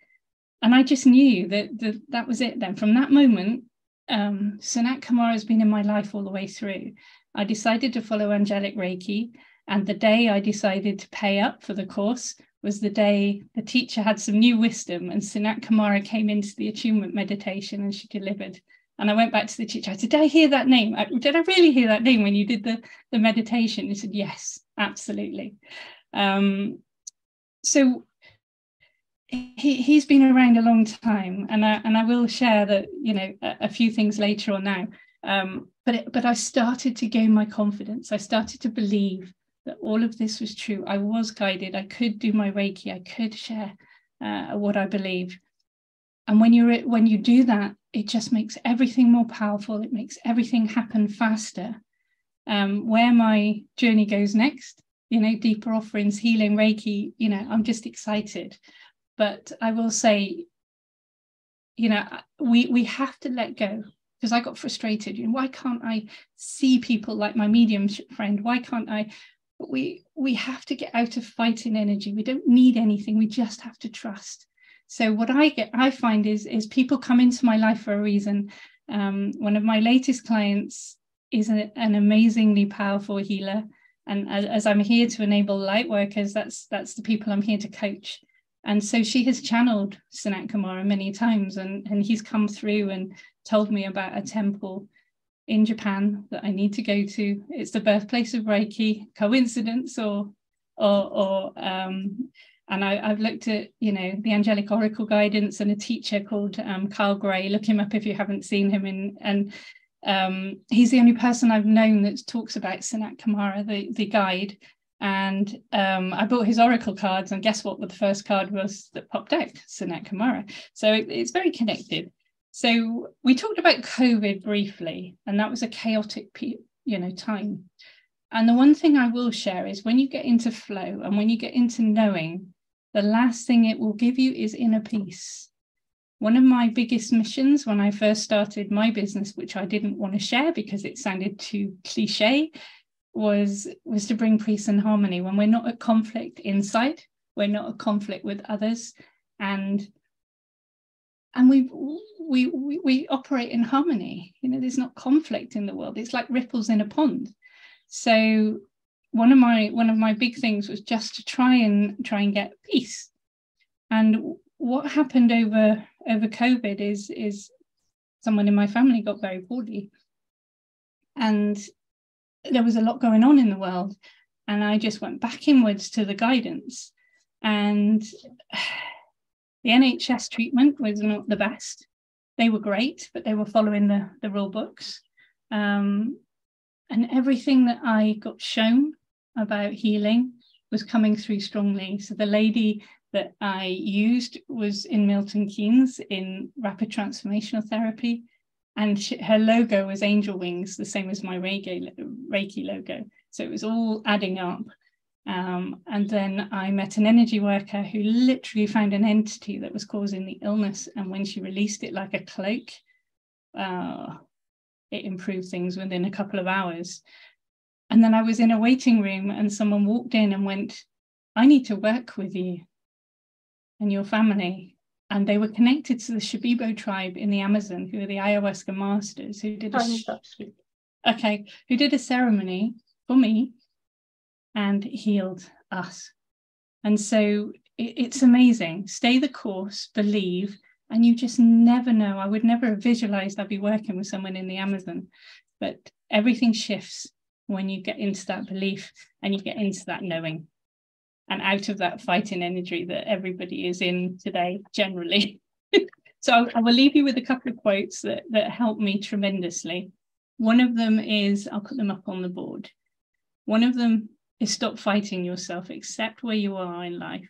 And I just knew that was it then. From that moment, Sanat Kumara has been in my life all the way through. I decided to follow angelic Reiki, and the day I decided to pay up for the course was the day the teacher had some new wisdom, and Sanat Kumara came into the attunement meditation, and she delivered And I went back to the teacher. I said, did I hear that name? Did I really hear that name when you did the meditation? He said, yes, absolutely. So he's been around a long time, and I will share that, you know, a few things later on now. But I started to gain my confidence. I started to believe that all of this was true. I was guided. I could do my Reiki. I could share what I believe. And when you do that, it just makes everything more powerful. It makes everything happen faster. Where my journey goes next, you know, deeper offerings, healing, Reiki, you know, I'm just excited. But I will say, you know, we have to let go, because I got frustrated. You know, why can't I see people like my medium friend? Why can't I? We have to get out of fighting energy. We don't need anything. We just have to trust. So what I find is people come into my life for a reason. One of my latest clients is an amazingly powerful healer, and as I'm here to enable light workers, that's the people I'm here to coach. And so she has channeled Sanat Kumara many times, and he's come through and told me about a temple in Japan that I need to go to. It's the birthplace of Reiki. Coincidence or and I've looked at, you know, the angelic oracle guidance, and a teacher called Carl Gray. Look him up if you haven't seen him. And he's the only person I've known that talks about Sanat Kumara, the guide. And I bought his oracle cards, and guess what the first card was that popped out? Sanat Kumara. So it's very connected. So we talked about COVID briefly, and that was a chaotic, you know, time. And the one thing I will share is when you get into flow and when you get into knowing, the last thing it will give you is inner peace. One of my biggest missions when I first started my business, which I didn't want to share because it sounded too cliche, was to bring peace and harmony. When we're not at conflict inside, we're not at conflict with others, and we operate in harmony. You know, there's not conflict in the world. It's like ripples in a pond. So one of my big things was just to try and get peace. And what happened over COVID is someone in my family got very poorly, and there was a lot going on in the world. And I just went back inwards to the guidance, and the NHS treatment was not the best. They were great, but they were following the rule books. And everything that I got shown about healing was coming through strongly. So the lady that I used was in Milton Keynes in rapid transformational therapy. And her logo was angel wings, the same as my Reiki logo. So it was all adding up. And then I met an energy worker who literally found an entity that was causing the illness. And when she released it like a cloak, it improved things within a couple of hours. And then I was in a waiting room, and someone walked in and went, I need to work with you and your family. And they were connected to the Shabibo tribe in the Amazon, who are the ayahuasca masters, who did a ceremony for me and healed us. And so it's amazing. Stay the course, believe. And you just never know. I would never have visualized I'd be working with someone in the Amazon. But everything shifts when you get into that belief and you get into that knowing and out of that fighting energy that everybody is in today, generally. So I will leave you with a couple of quotes that helped me tremendously. One of them is, I'll put them up on the board. One of them is, stop fighting yourself, accept where you are in life.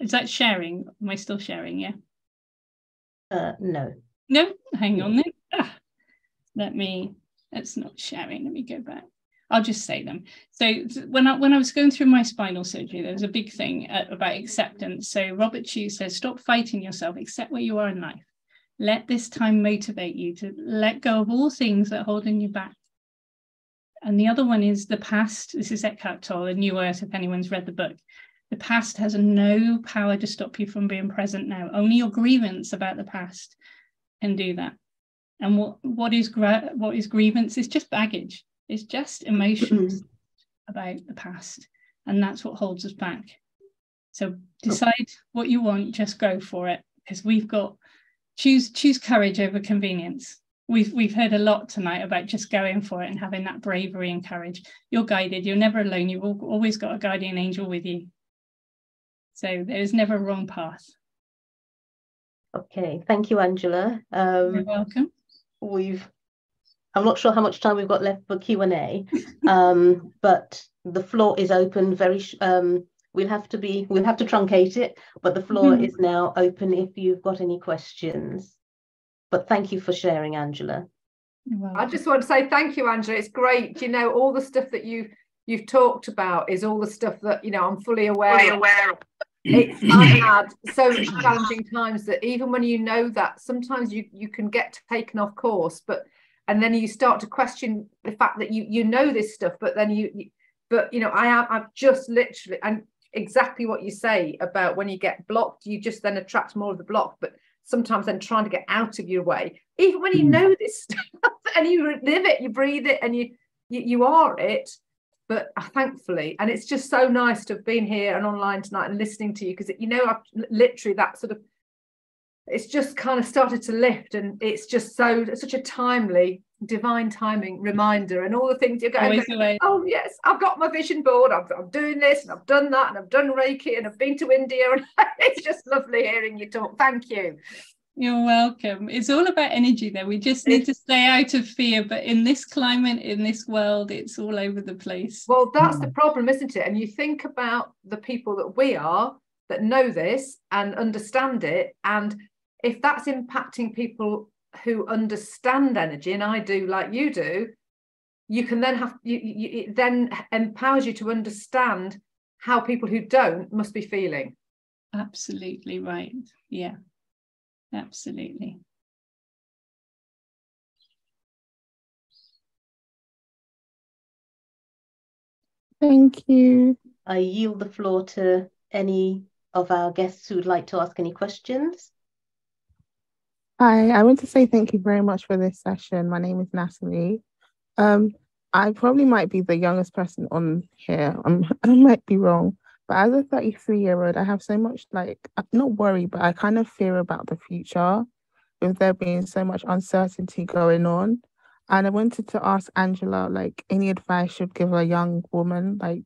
Is that sharing? Am I still sharing? Yeah. No, hang on then. That's not sharing. Let me go back. I'll just say them. So when I was going through my spinal surgery, there was a big thing about acceptance. So Robert Hsu says, stop fighting yourself, accept where you are in life. Let this time motivate you to let go of all things that are holding you back. And the other one is the past. This is Eckhart Tolle, New Earth, if anyone's read the book. The past has no power to stop you from being present now. Only your grievance about the past can do that. And what is grievance is just baggage. It's just emotions about the past. And that's what holds us back. So decide what you want, just go for it. Because we've got, choose courage over convenience. We've heard a lot tonight about just going for it and having that bravery and courage. You're guided. You're never alone. You've always got a guardian angel with you. So there is never a wrong path. Okay. Thank you, Angela. You're welcome. I'm not sure how much time we've got left for Q&A, but the floor is open. We'll have to truncate it, but the floor is now open if you've got any questions. But thank you for sharing, Angela. I just want to say thank you, Angela. It's great. You know, all the stuff that you've talked about is all the stuff that, you know, I'm fully aware of. I've had so much challenging times that even when you know that, sometimes you can get taken off course, and then you start to question the fact that you know this stuff, but then you know, I've just literally, and exactly what you say about when you get blocked, you just then attract more of the block, but sometimes then trying to get out of your way, even when you know this stuff and you live it, you breathe it, and you are it. But thankfully, and it's just so nice to have been here and online tonight and listening to you, because, you know, I've literally that sort of, it's just kind of started to lift, and it's just such a timely, divine timing reminder, and all the things you're going, oh yes, I've got my vision board, I'm doing this, and I've done that, and I've done Reiki, and I've been to India, and it's just lovely hearing you talk. Thank you. You're welcome. It's all about energy though. We just need to stay out of fear, but in this climate, in this world, it's all over the place. Well, that's the problem, isn't it? And you think about the people that we are, that know this and understand it. And if that's impacting people who understand energy, and I do, like you do, you can then it then empowers you to understand how people who don't must be feeling. Absolutely right. Yeah. Absolutely. Thank you. I yield the floor to any of our guests who would like to ask any questions. Hi, I want to say thank you very much for this session. My name is Natalie. I probably might be the youngest person on here. I might be wrong. But as a 33-year-old, I have so much, like, not worry, but I kind of fear about the future, with there being so much uncertainty going on. And I wanted to ask Angela, like, any advice she'd give a young woman, like,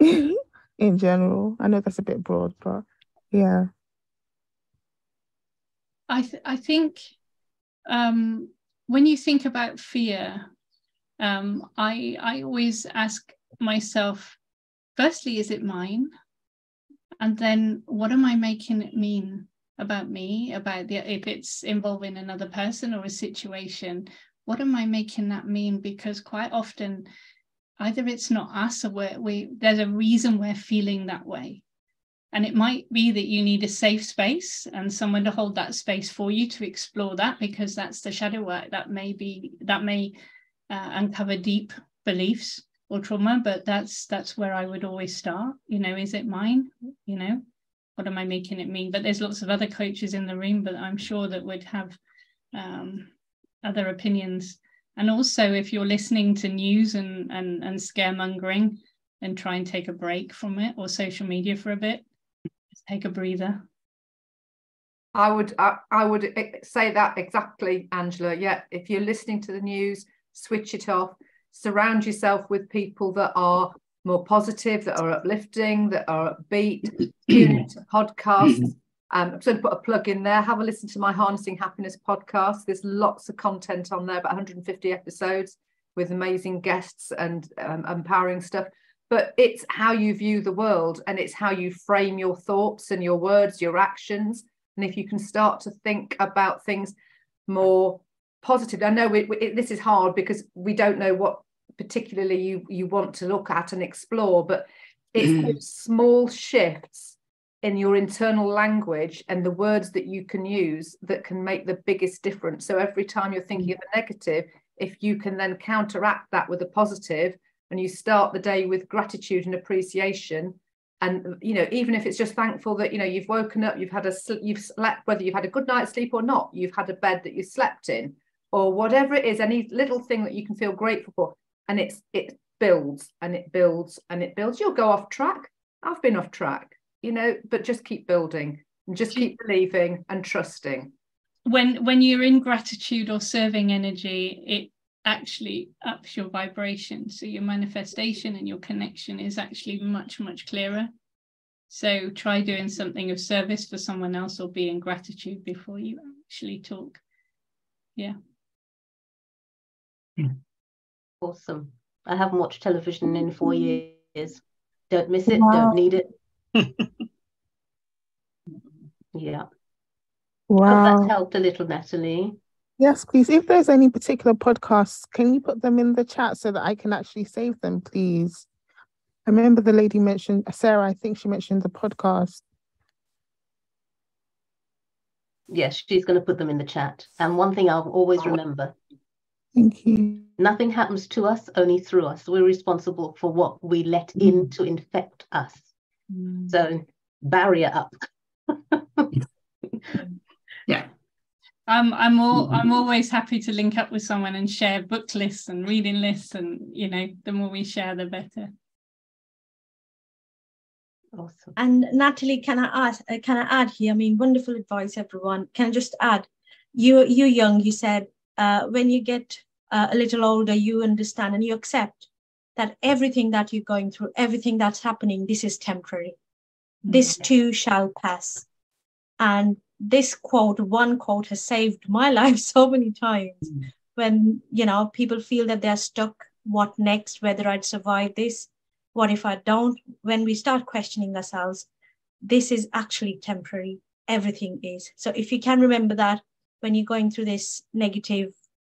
in general. I know that's a bit broad, but yeah. I think when you think about fear, I always ask myself, firstly, is it mine? And then what am I making it mean about me, about if it's involving another person or a situation, what am I making that mean? Because quite often, either it's not us or there's a reason we're feeling that way. And it might be that you need a safe space and someone to hold that space for you to explore that, because that's the shadow work that may uncover deep beliefs or trauma. But that's where I would always start. You know, is it mine? You know, what am I making it mean? But there's lots of other coaches in the room, but I'm sure that would have other opinions. And also, if you're listening to news and scaremongering, then try and take a break from it, or social media for a bit. Just take a breather. I would say that exactly, Angela. Yeah, if you're listening to the news, switch it off. Surround yourself with people that are more positive, that are uplifting, that are upbeat. Tune into podcasts. I'm going to put a plug in there. Have a listen to my Harnessing Happiness podcast. There's lots of content on there, about 150 episodes with amazing guests and empowering stuff. But it's how you view the world, and it's how you frame your thoughts and your words, your actions. And if you can start to think about things more positive. I know this is hard because we don't know what particularly you want to look at and explore, but it's those small shifts in your internal language and the words that you can use that can make the biggest difference. So every time you're thinking of a negative, if you can then counteract that with a positive, and you start the day with gratitude and appreciation, and, you know, even if it's just thankful that, you know, you've woken up, you've slept, whether you've had a good night's sleep or not, you've had a bed that you slept in, or whatever it is, any little thing that you can feel grateful for. And it builds and it builds and it builds. You'll go off track. I've been off track, you know, but just keep building and just keep believing and trusting. when you're in gratitude or serving energy, it actually ups your vibration. So your manifestation and your connection is actually much, much clearer. So try doing something of service for someone else, or be in gratitude before you actually talk. Yeah. Awesome. I haven't watched television in 4 years. Don't miss it. Wow. Don't need it. Yeah. Wow. Hope that's helped a little, Natalie. Yes, please. If there's any particular podcasts, can you put them in the chat so that I can actually save them, please? I remember the lady mentioned, Sarah, I think she mentioned the podcast. Yes, she's going to put them in the chat. And one thing I'll always remember. Thank you. Nothing happens to us, only through us. We're responsible for what we let in to infect us. So barrier up. Yeah. I'm always happy to link up with someone and share book lists and reading lists, and you know, the more we share, the better. Awesome. And Natalie, can I add here? I mean, wonderful advice, everyone. Can I just add? You're young. You said when you get a little older, you understand and you accept that everything that you're going through, everything that's happening, this is temporary. This too shall pass. And this quote, one quote, has saved my life so many times. When, you know, people feel that they're stuck. What next? Whether I'd survive this? What if I don't? When we start questioning ourselves, this is actually temporary. Everything is. So if you can remember that when you're going through this negative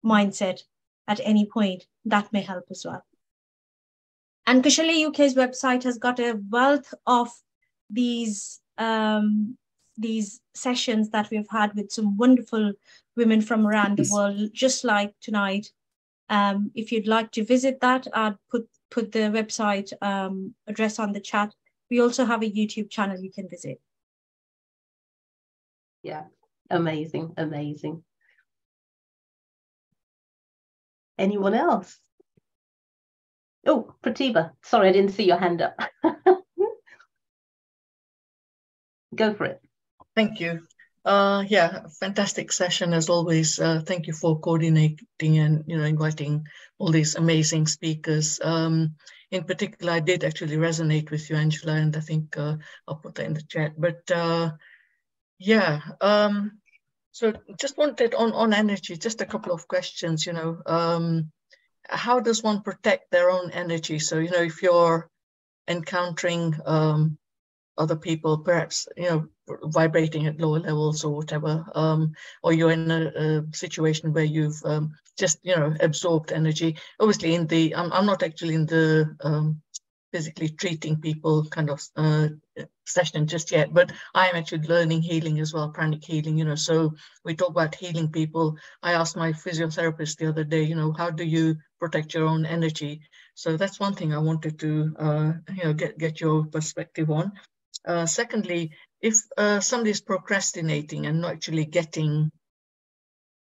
mindset at any point, that may help as well. And Kaushalya UK's website has got a wealth of these sessions that we've had with some wonderful women from around the world, just like tonight. If you'd like to visit that, I'd put the website address on the chat. We also have a YouTube channel you can visit. Yeah, amazing, amazing. Anyone else? Oh, Pratibha, sorry, I didn't see your hand up. Go for it. Thank you. Yeah, fantastic session as always. Thank you for coordinating and, you know, inviting all these amazing speakers. In particular, I did actually resonate with you, Angela, and I think I'll put that in the chat. But yeah, so just wanted on energy, just a couple of questions. You know, how does one protect their own energy? So, you know, if you're encountering other people, perhaps, you know, vibrating at lower levels or whatever, or you're in a situation where you've just, you know, absorbed energy. Obviously, in the I'm not actually in the physically treating people kind of session just yet, but I am actually learning healing as well, pranic healing. You know, so we talk about healing people. I asked my physiotherapist the other day, you know, how do you protect your own energy? So that's one thing I wanted to you know, get your perspective on. Secondly, if somebody's procrastinating and not actually getting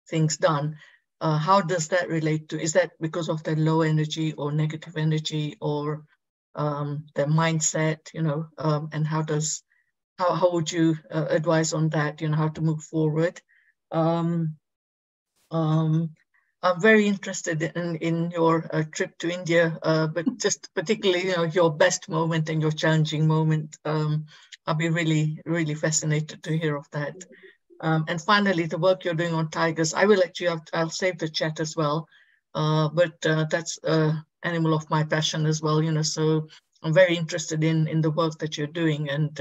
things done, how does that relate to? Is that because of their low energy or negative energy or their mindset? You know, and how would you advise on that? You know, how to move forward. I'm very interested in your trip to India, but just particularly, you know, your best moment and your challenging moment. I'll be really, really fascinated to hear of that. And finally, the work you're doing on tigers. I will actually, I'll save the chat as well, but that's an animal of my passion as well, you know, so I'm very interested in the work that you're doing. And,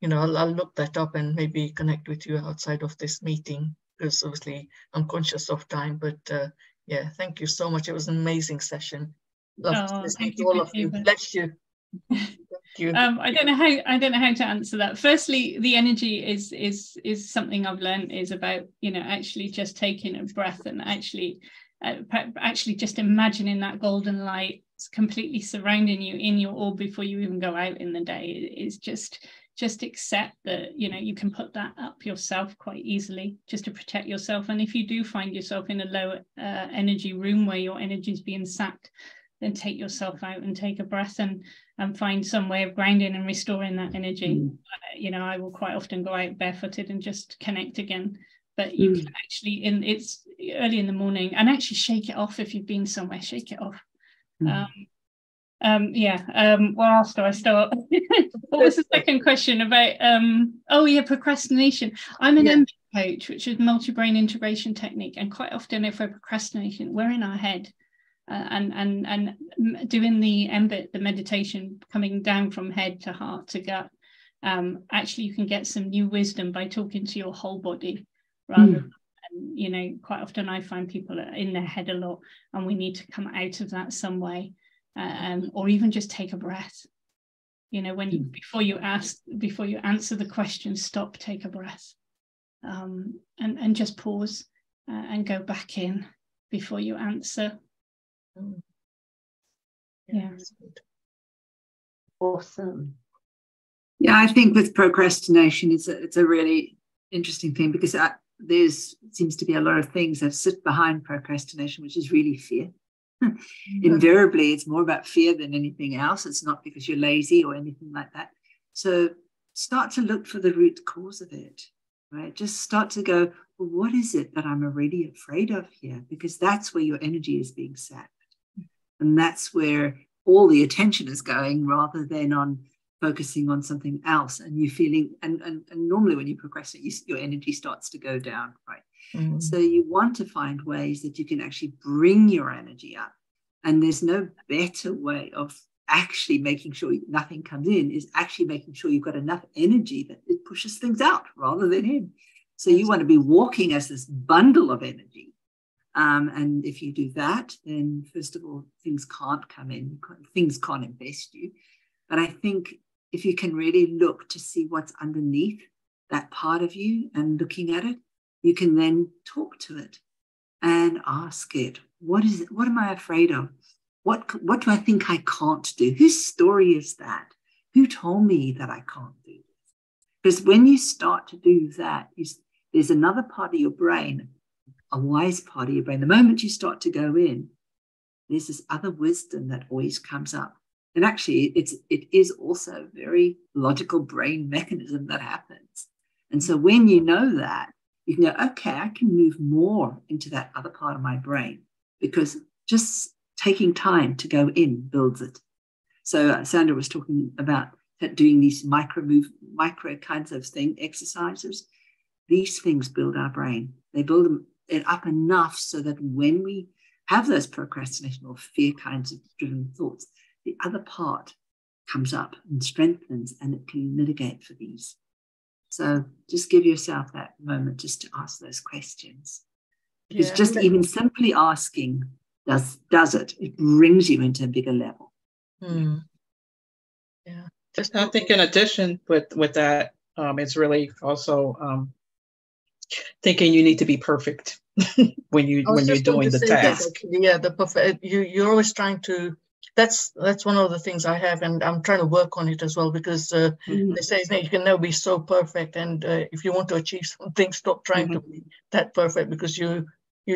you know, I'll look that up and maybe connect with you outside of this meeting, because obviously I'm conscious of time, but yeah, thank you so much. It was an amazing session. Love listening to all of you. Bless you. I don't know how to answer that. Firstly, the energy is something I've learned is about, you know, actually just taking a breath and actually just imagining that golden light completely surrounding you in your orb before you even go out in the day. It's just accept that, you know, you can put that up yourself quite easily just to protect yourself. And if you do find yourself in a low energy room where your energy is being sapped, then take yourself out and take a breath and find some way of grounding and restoring that energy. You know, I will quite often go out barefooted and just connect again. that you can actually, it's early in the morning, and actually shake it off. If you've been somewhere, shake it off. Well, after I start, what was the second question about? Procrastination. I'm an MBI coach, which is multi-brain integration technique, and quite often if we're procrastinating, we're in our head, and doing the MBIT, the meditation, coming down from head to heart to gut. Actually, you can get some new wisdom by talking to your whole body rather than, you know, quite often I find people are in their head a lot, and we need to come out of that some way. Or even just take a breath, you know, when you, before you answer the question, stop, take a breath, and just pause, and go back in before you answer. Awesome. Yeah, I think with procrastination, it's a really interesting thing, because there seems to be a lot of things that sit behind procrastination, which is really fear. Invariably, it's more about fear than anything else. It's not because you're lazy or anything like that. So start to look for the root cause of it, right? Just start to go, well, what is it that I'm already afraid of here? Because that's where your energy is being sapped. And that's where all the attention is going, rather than on focusing on something else. And you're feeling, and normally when you procrastinate, your energy starts to go down, right? So you want to find ways that you can actually bring your energy up. And there's no better way of actually making sure nothing comes in, is actually making sure you've got enough energy that it pushes things out rather than in. So you want to be walking as this bundle of energy. And if you do that, then first of all, things can't come in, things can't invest you. But I think if you can really look to see what's underneath that part of you and looking at it, you can then talk to it and ask it, what is it? What am I afraid of? What do I think I can't do? Whose story is that? Who told me that I can't do this? Because when you start to do that, there's another part of your brain, a wise part of your brain. The moment you start to go in, there's this other wisdom that always comes up. And actually, it is also a very logical brain mechanism that happens. And so when you know that, you can go, okay, I can move more into that other part of my brain, because just taking time to go in builds it. So Sandra was talking about doing these micro kinds of exercises. These things build our brain. They build it up enough so that when we have those procrastination or fear kinds of driven thoughts, the other part comes up and strengthens, and it can mitigate for these. So just give yourself that moment just to ask those questions. It's just even simply asking, does it brings you into a bigger level. I think in addition with that, it's really also thinking you need to be perfect when you're doing the task. The perfect, you're always trying to. That's one of the things I have, and I'm trying to work on it as well, because they say you can never be so perfect, and if you want to achieve something, stop trying to be that perfect, because you're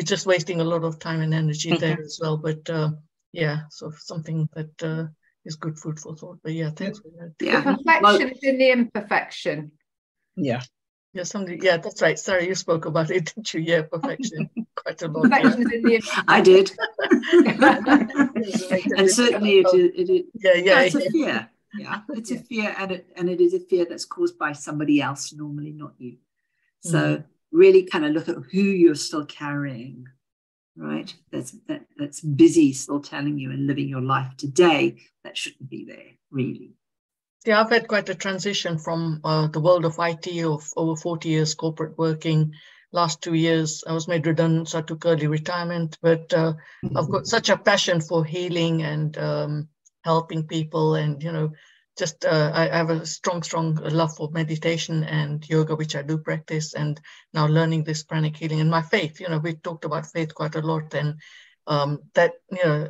just wasting a lot of time and energy there as well. But so something that is good food for thought. But thanks for that. Perfection is in the imperfection. That's right. Sarah, you spoke about it, didn't you? Yeah, perfection. Quite a lot. I did. And certainly it is. It's a fear. It's a fear, and it is a fear that's caused by somebody else, normally not you. So really kind of look at who you're still carrying, right? That's busy still telling you and living your life today that shouldn't be there, really. Yeah, I've had quite a transition from the world of IT of over 40 years corporate working. Last 2 years, I was made redundant, so I took early retirement. But I've got such a passion for healing and helping people, and just I have a strong love for meditation and yoga, which I do practice, and now learning this pranic healing and my faith. We talked about faith quite a lot, and that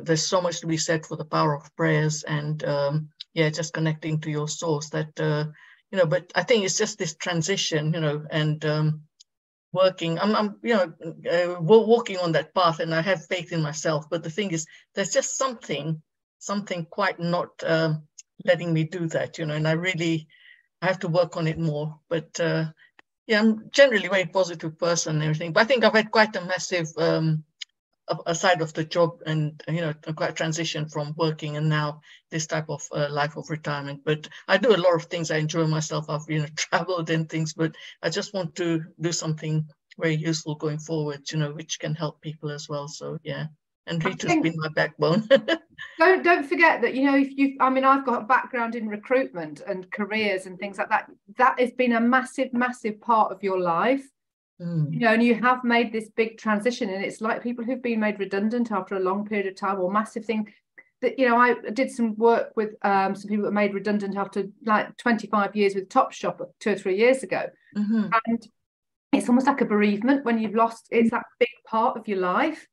there's so much to be said for the power of prayers and. Just connecting to your source that, but I think it's just this transition, and working, I'm walking on that path, and I have faith in myself. But the thing is, there's just something quite not letting me do that, and I have to work on it more. But Yeah, I'm generally a very positive person and everything, but I think I've had quite a massive aside of the job and, you know, quite a transition from working and now this type of life of retirement. But I do a lot of things. I enjoy myself. I've, you know, traveled and things, but I just want to do something very useful going forward, you know, which can help people as well. So, yeah. And Ritu's been my backbone. Don't forget that, you know, if you, I mean, I've got a background in recruitment and careers and things like that. That has been a massive, massive part of your life, you know, and you have made this big transition. And it's like people who've been made redundant after a long period of time or massive thing that, you know, I did some work with some people that were made redundant after like 25 years with Topshop 2 or 3 years ago. And it's almost like a bereavement when you've lost, it's that big part of your life.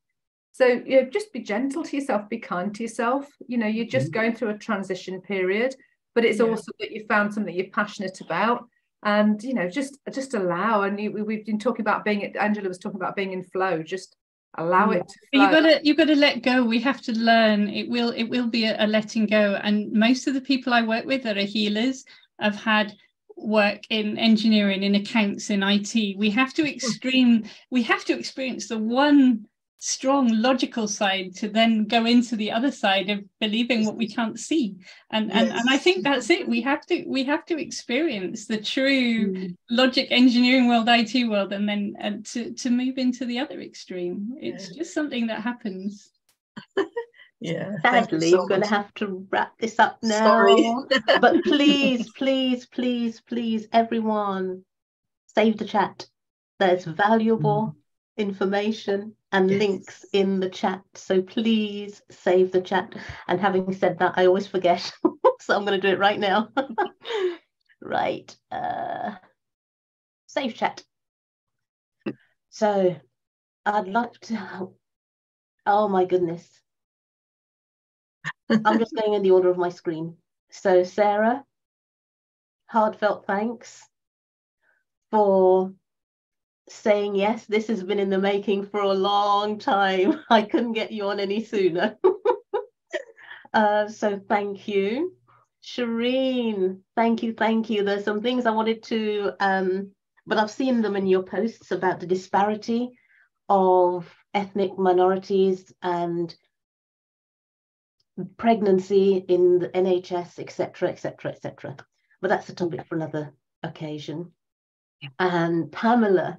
So, you know, just be gentle to yourself, be kind to yourself. You know, you're just going through a transition period, but it's also that you found something you're passionate about and, you know, just allow. And we've been talking about being, Angela was talking about being in flow, just allow it to flow. You've got to let go. We have to learn. It will be a letting go. And most of the people I work with that are healers have had work in engineering, in accounts, in IT. We have to experience the one strong logical side to then go into the other side of believing what we can't see, and I think that's it. We have to experience the true logic, engineering world, IT world, and then to move into the other extreme. It's just something that happens. Yeah, sadly, so we're going to have to wrap this up now. Sorry. But please everyone, save the chat. There's valuable information and links in the chat, so please save the chat. And having said that, I always forget, so I'm going to do it right now. Right, save chat. So I'd like to, oh my goodness, I'm just going in the order of my screen. So Sarah, heartfelt thanks for saying yes. This has been in the making for a long time. I couldn't get you on any sooner. So thank you. Shereen, thank you. There's some things I wanted to, but I've seen them in your posts about the disparity of ethnic minorities and pregnancy in the NHS, etc. But that's a topic for another occasion. And Pamela,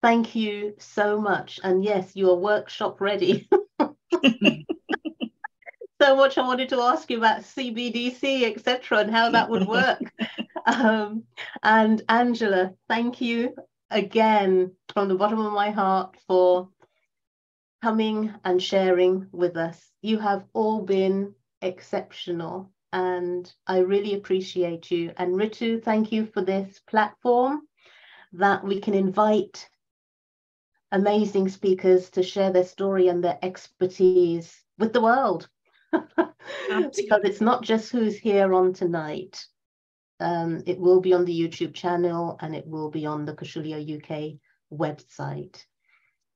thank you so much. And yes, you are workshop ready. So much I wanted to ask you about CBDC, etc., and how that would work. And Angela, thank you again from the bottom of my heart for coming and sharing with us. You have all been exceptional and I really appreciate you. And Ritu, thank you for this platform that we can invite amazing speakers to share their story and their expertise with the world. Because it's not just who's here on tonight. It will be on the YouTube channel and it will be on the Kaushalya UK website.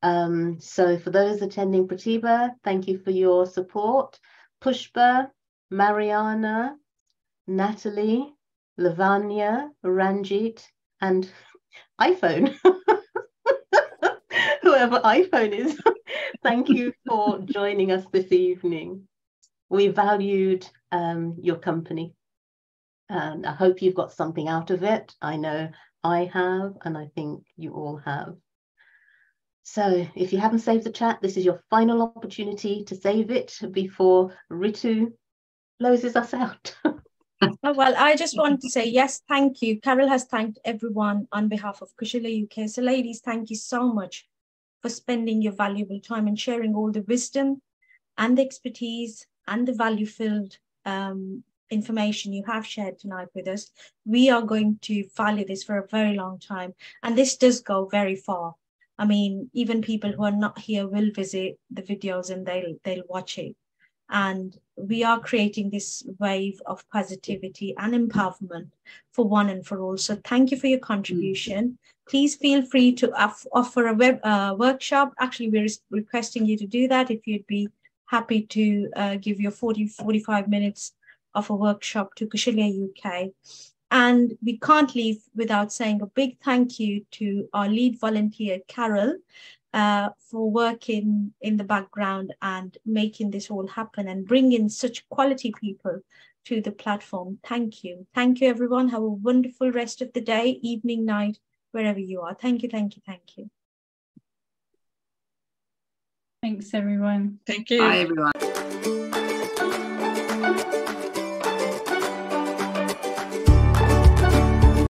So for those attending, Pratibha, thank you for your support. Pushpa, Mariana, Natalie, Lavanya, Ranjit, and iPhone, whoever iPhone is. Thank you for joining us this evening. We valued your company and I hope you've got something out of it. I know I have, and I think you all have. So if you haven't saved the chat, this is your final opportunity to save it before Ritu closes us out. Oh, well, I just want to say, yes, thank you. Carol has thanked everyone on behalf of Kaushalya UK. So ladies, thank you so much for spending your valuable time and sharing all the wisdom and the expertise and the value-filled information you have shared tonight with us. We are going to value this for a very long time. And this does go very far. I mean, even people who are not here will visit the videos and they'll watch it. And we are creating this wave of positivity and empowerment for one and for all. So thank you for your contribution. Please feel free to offer a workshop. Actually, we're requesting you to do that if you'd be happy to give your 40-45 minutes of a workshop to Kaushalya UK. And we can't leave without saying a big thank you to our lead volunteer, Carol, for working in the background and making this all happen and bringing such quality people to the platform. Thank you. Thank you, everyone. Have a wonderful rest of the day, evening, night, wherever you are. Thank you, thank you, thank you. Thanks, everyone. Thank you. Bye, everyone.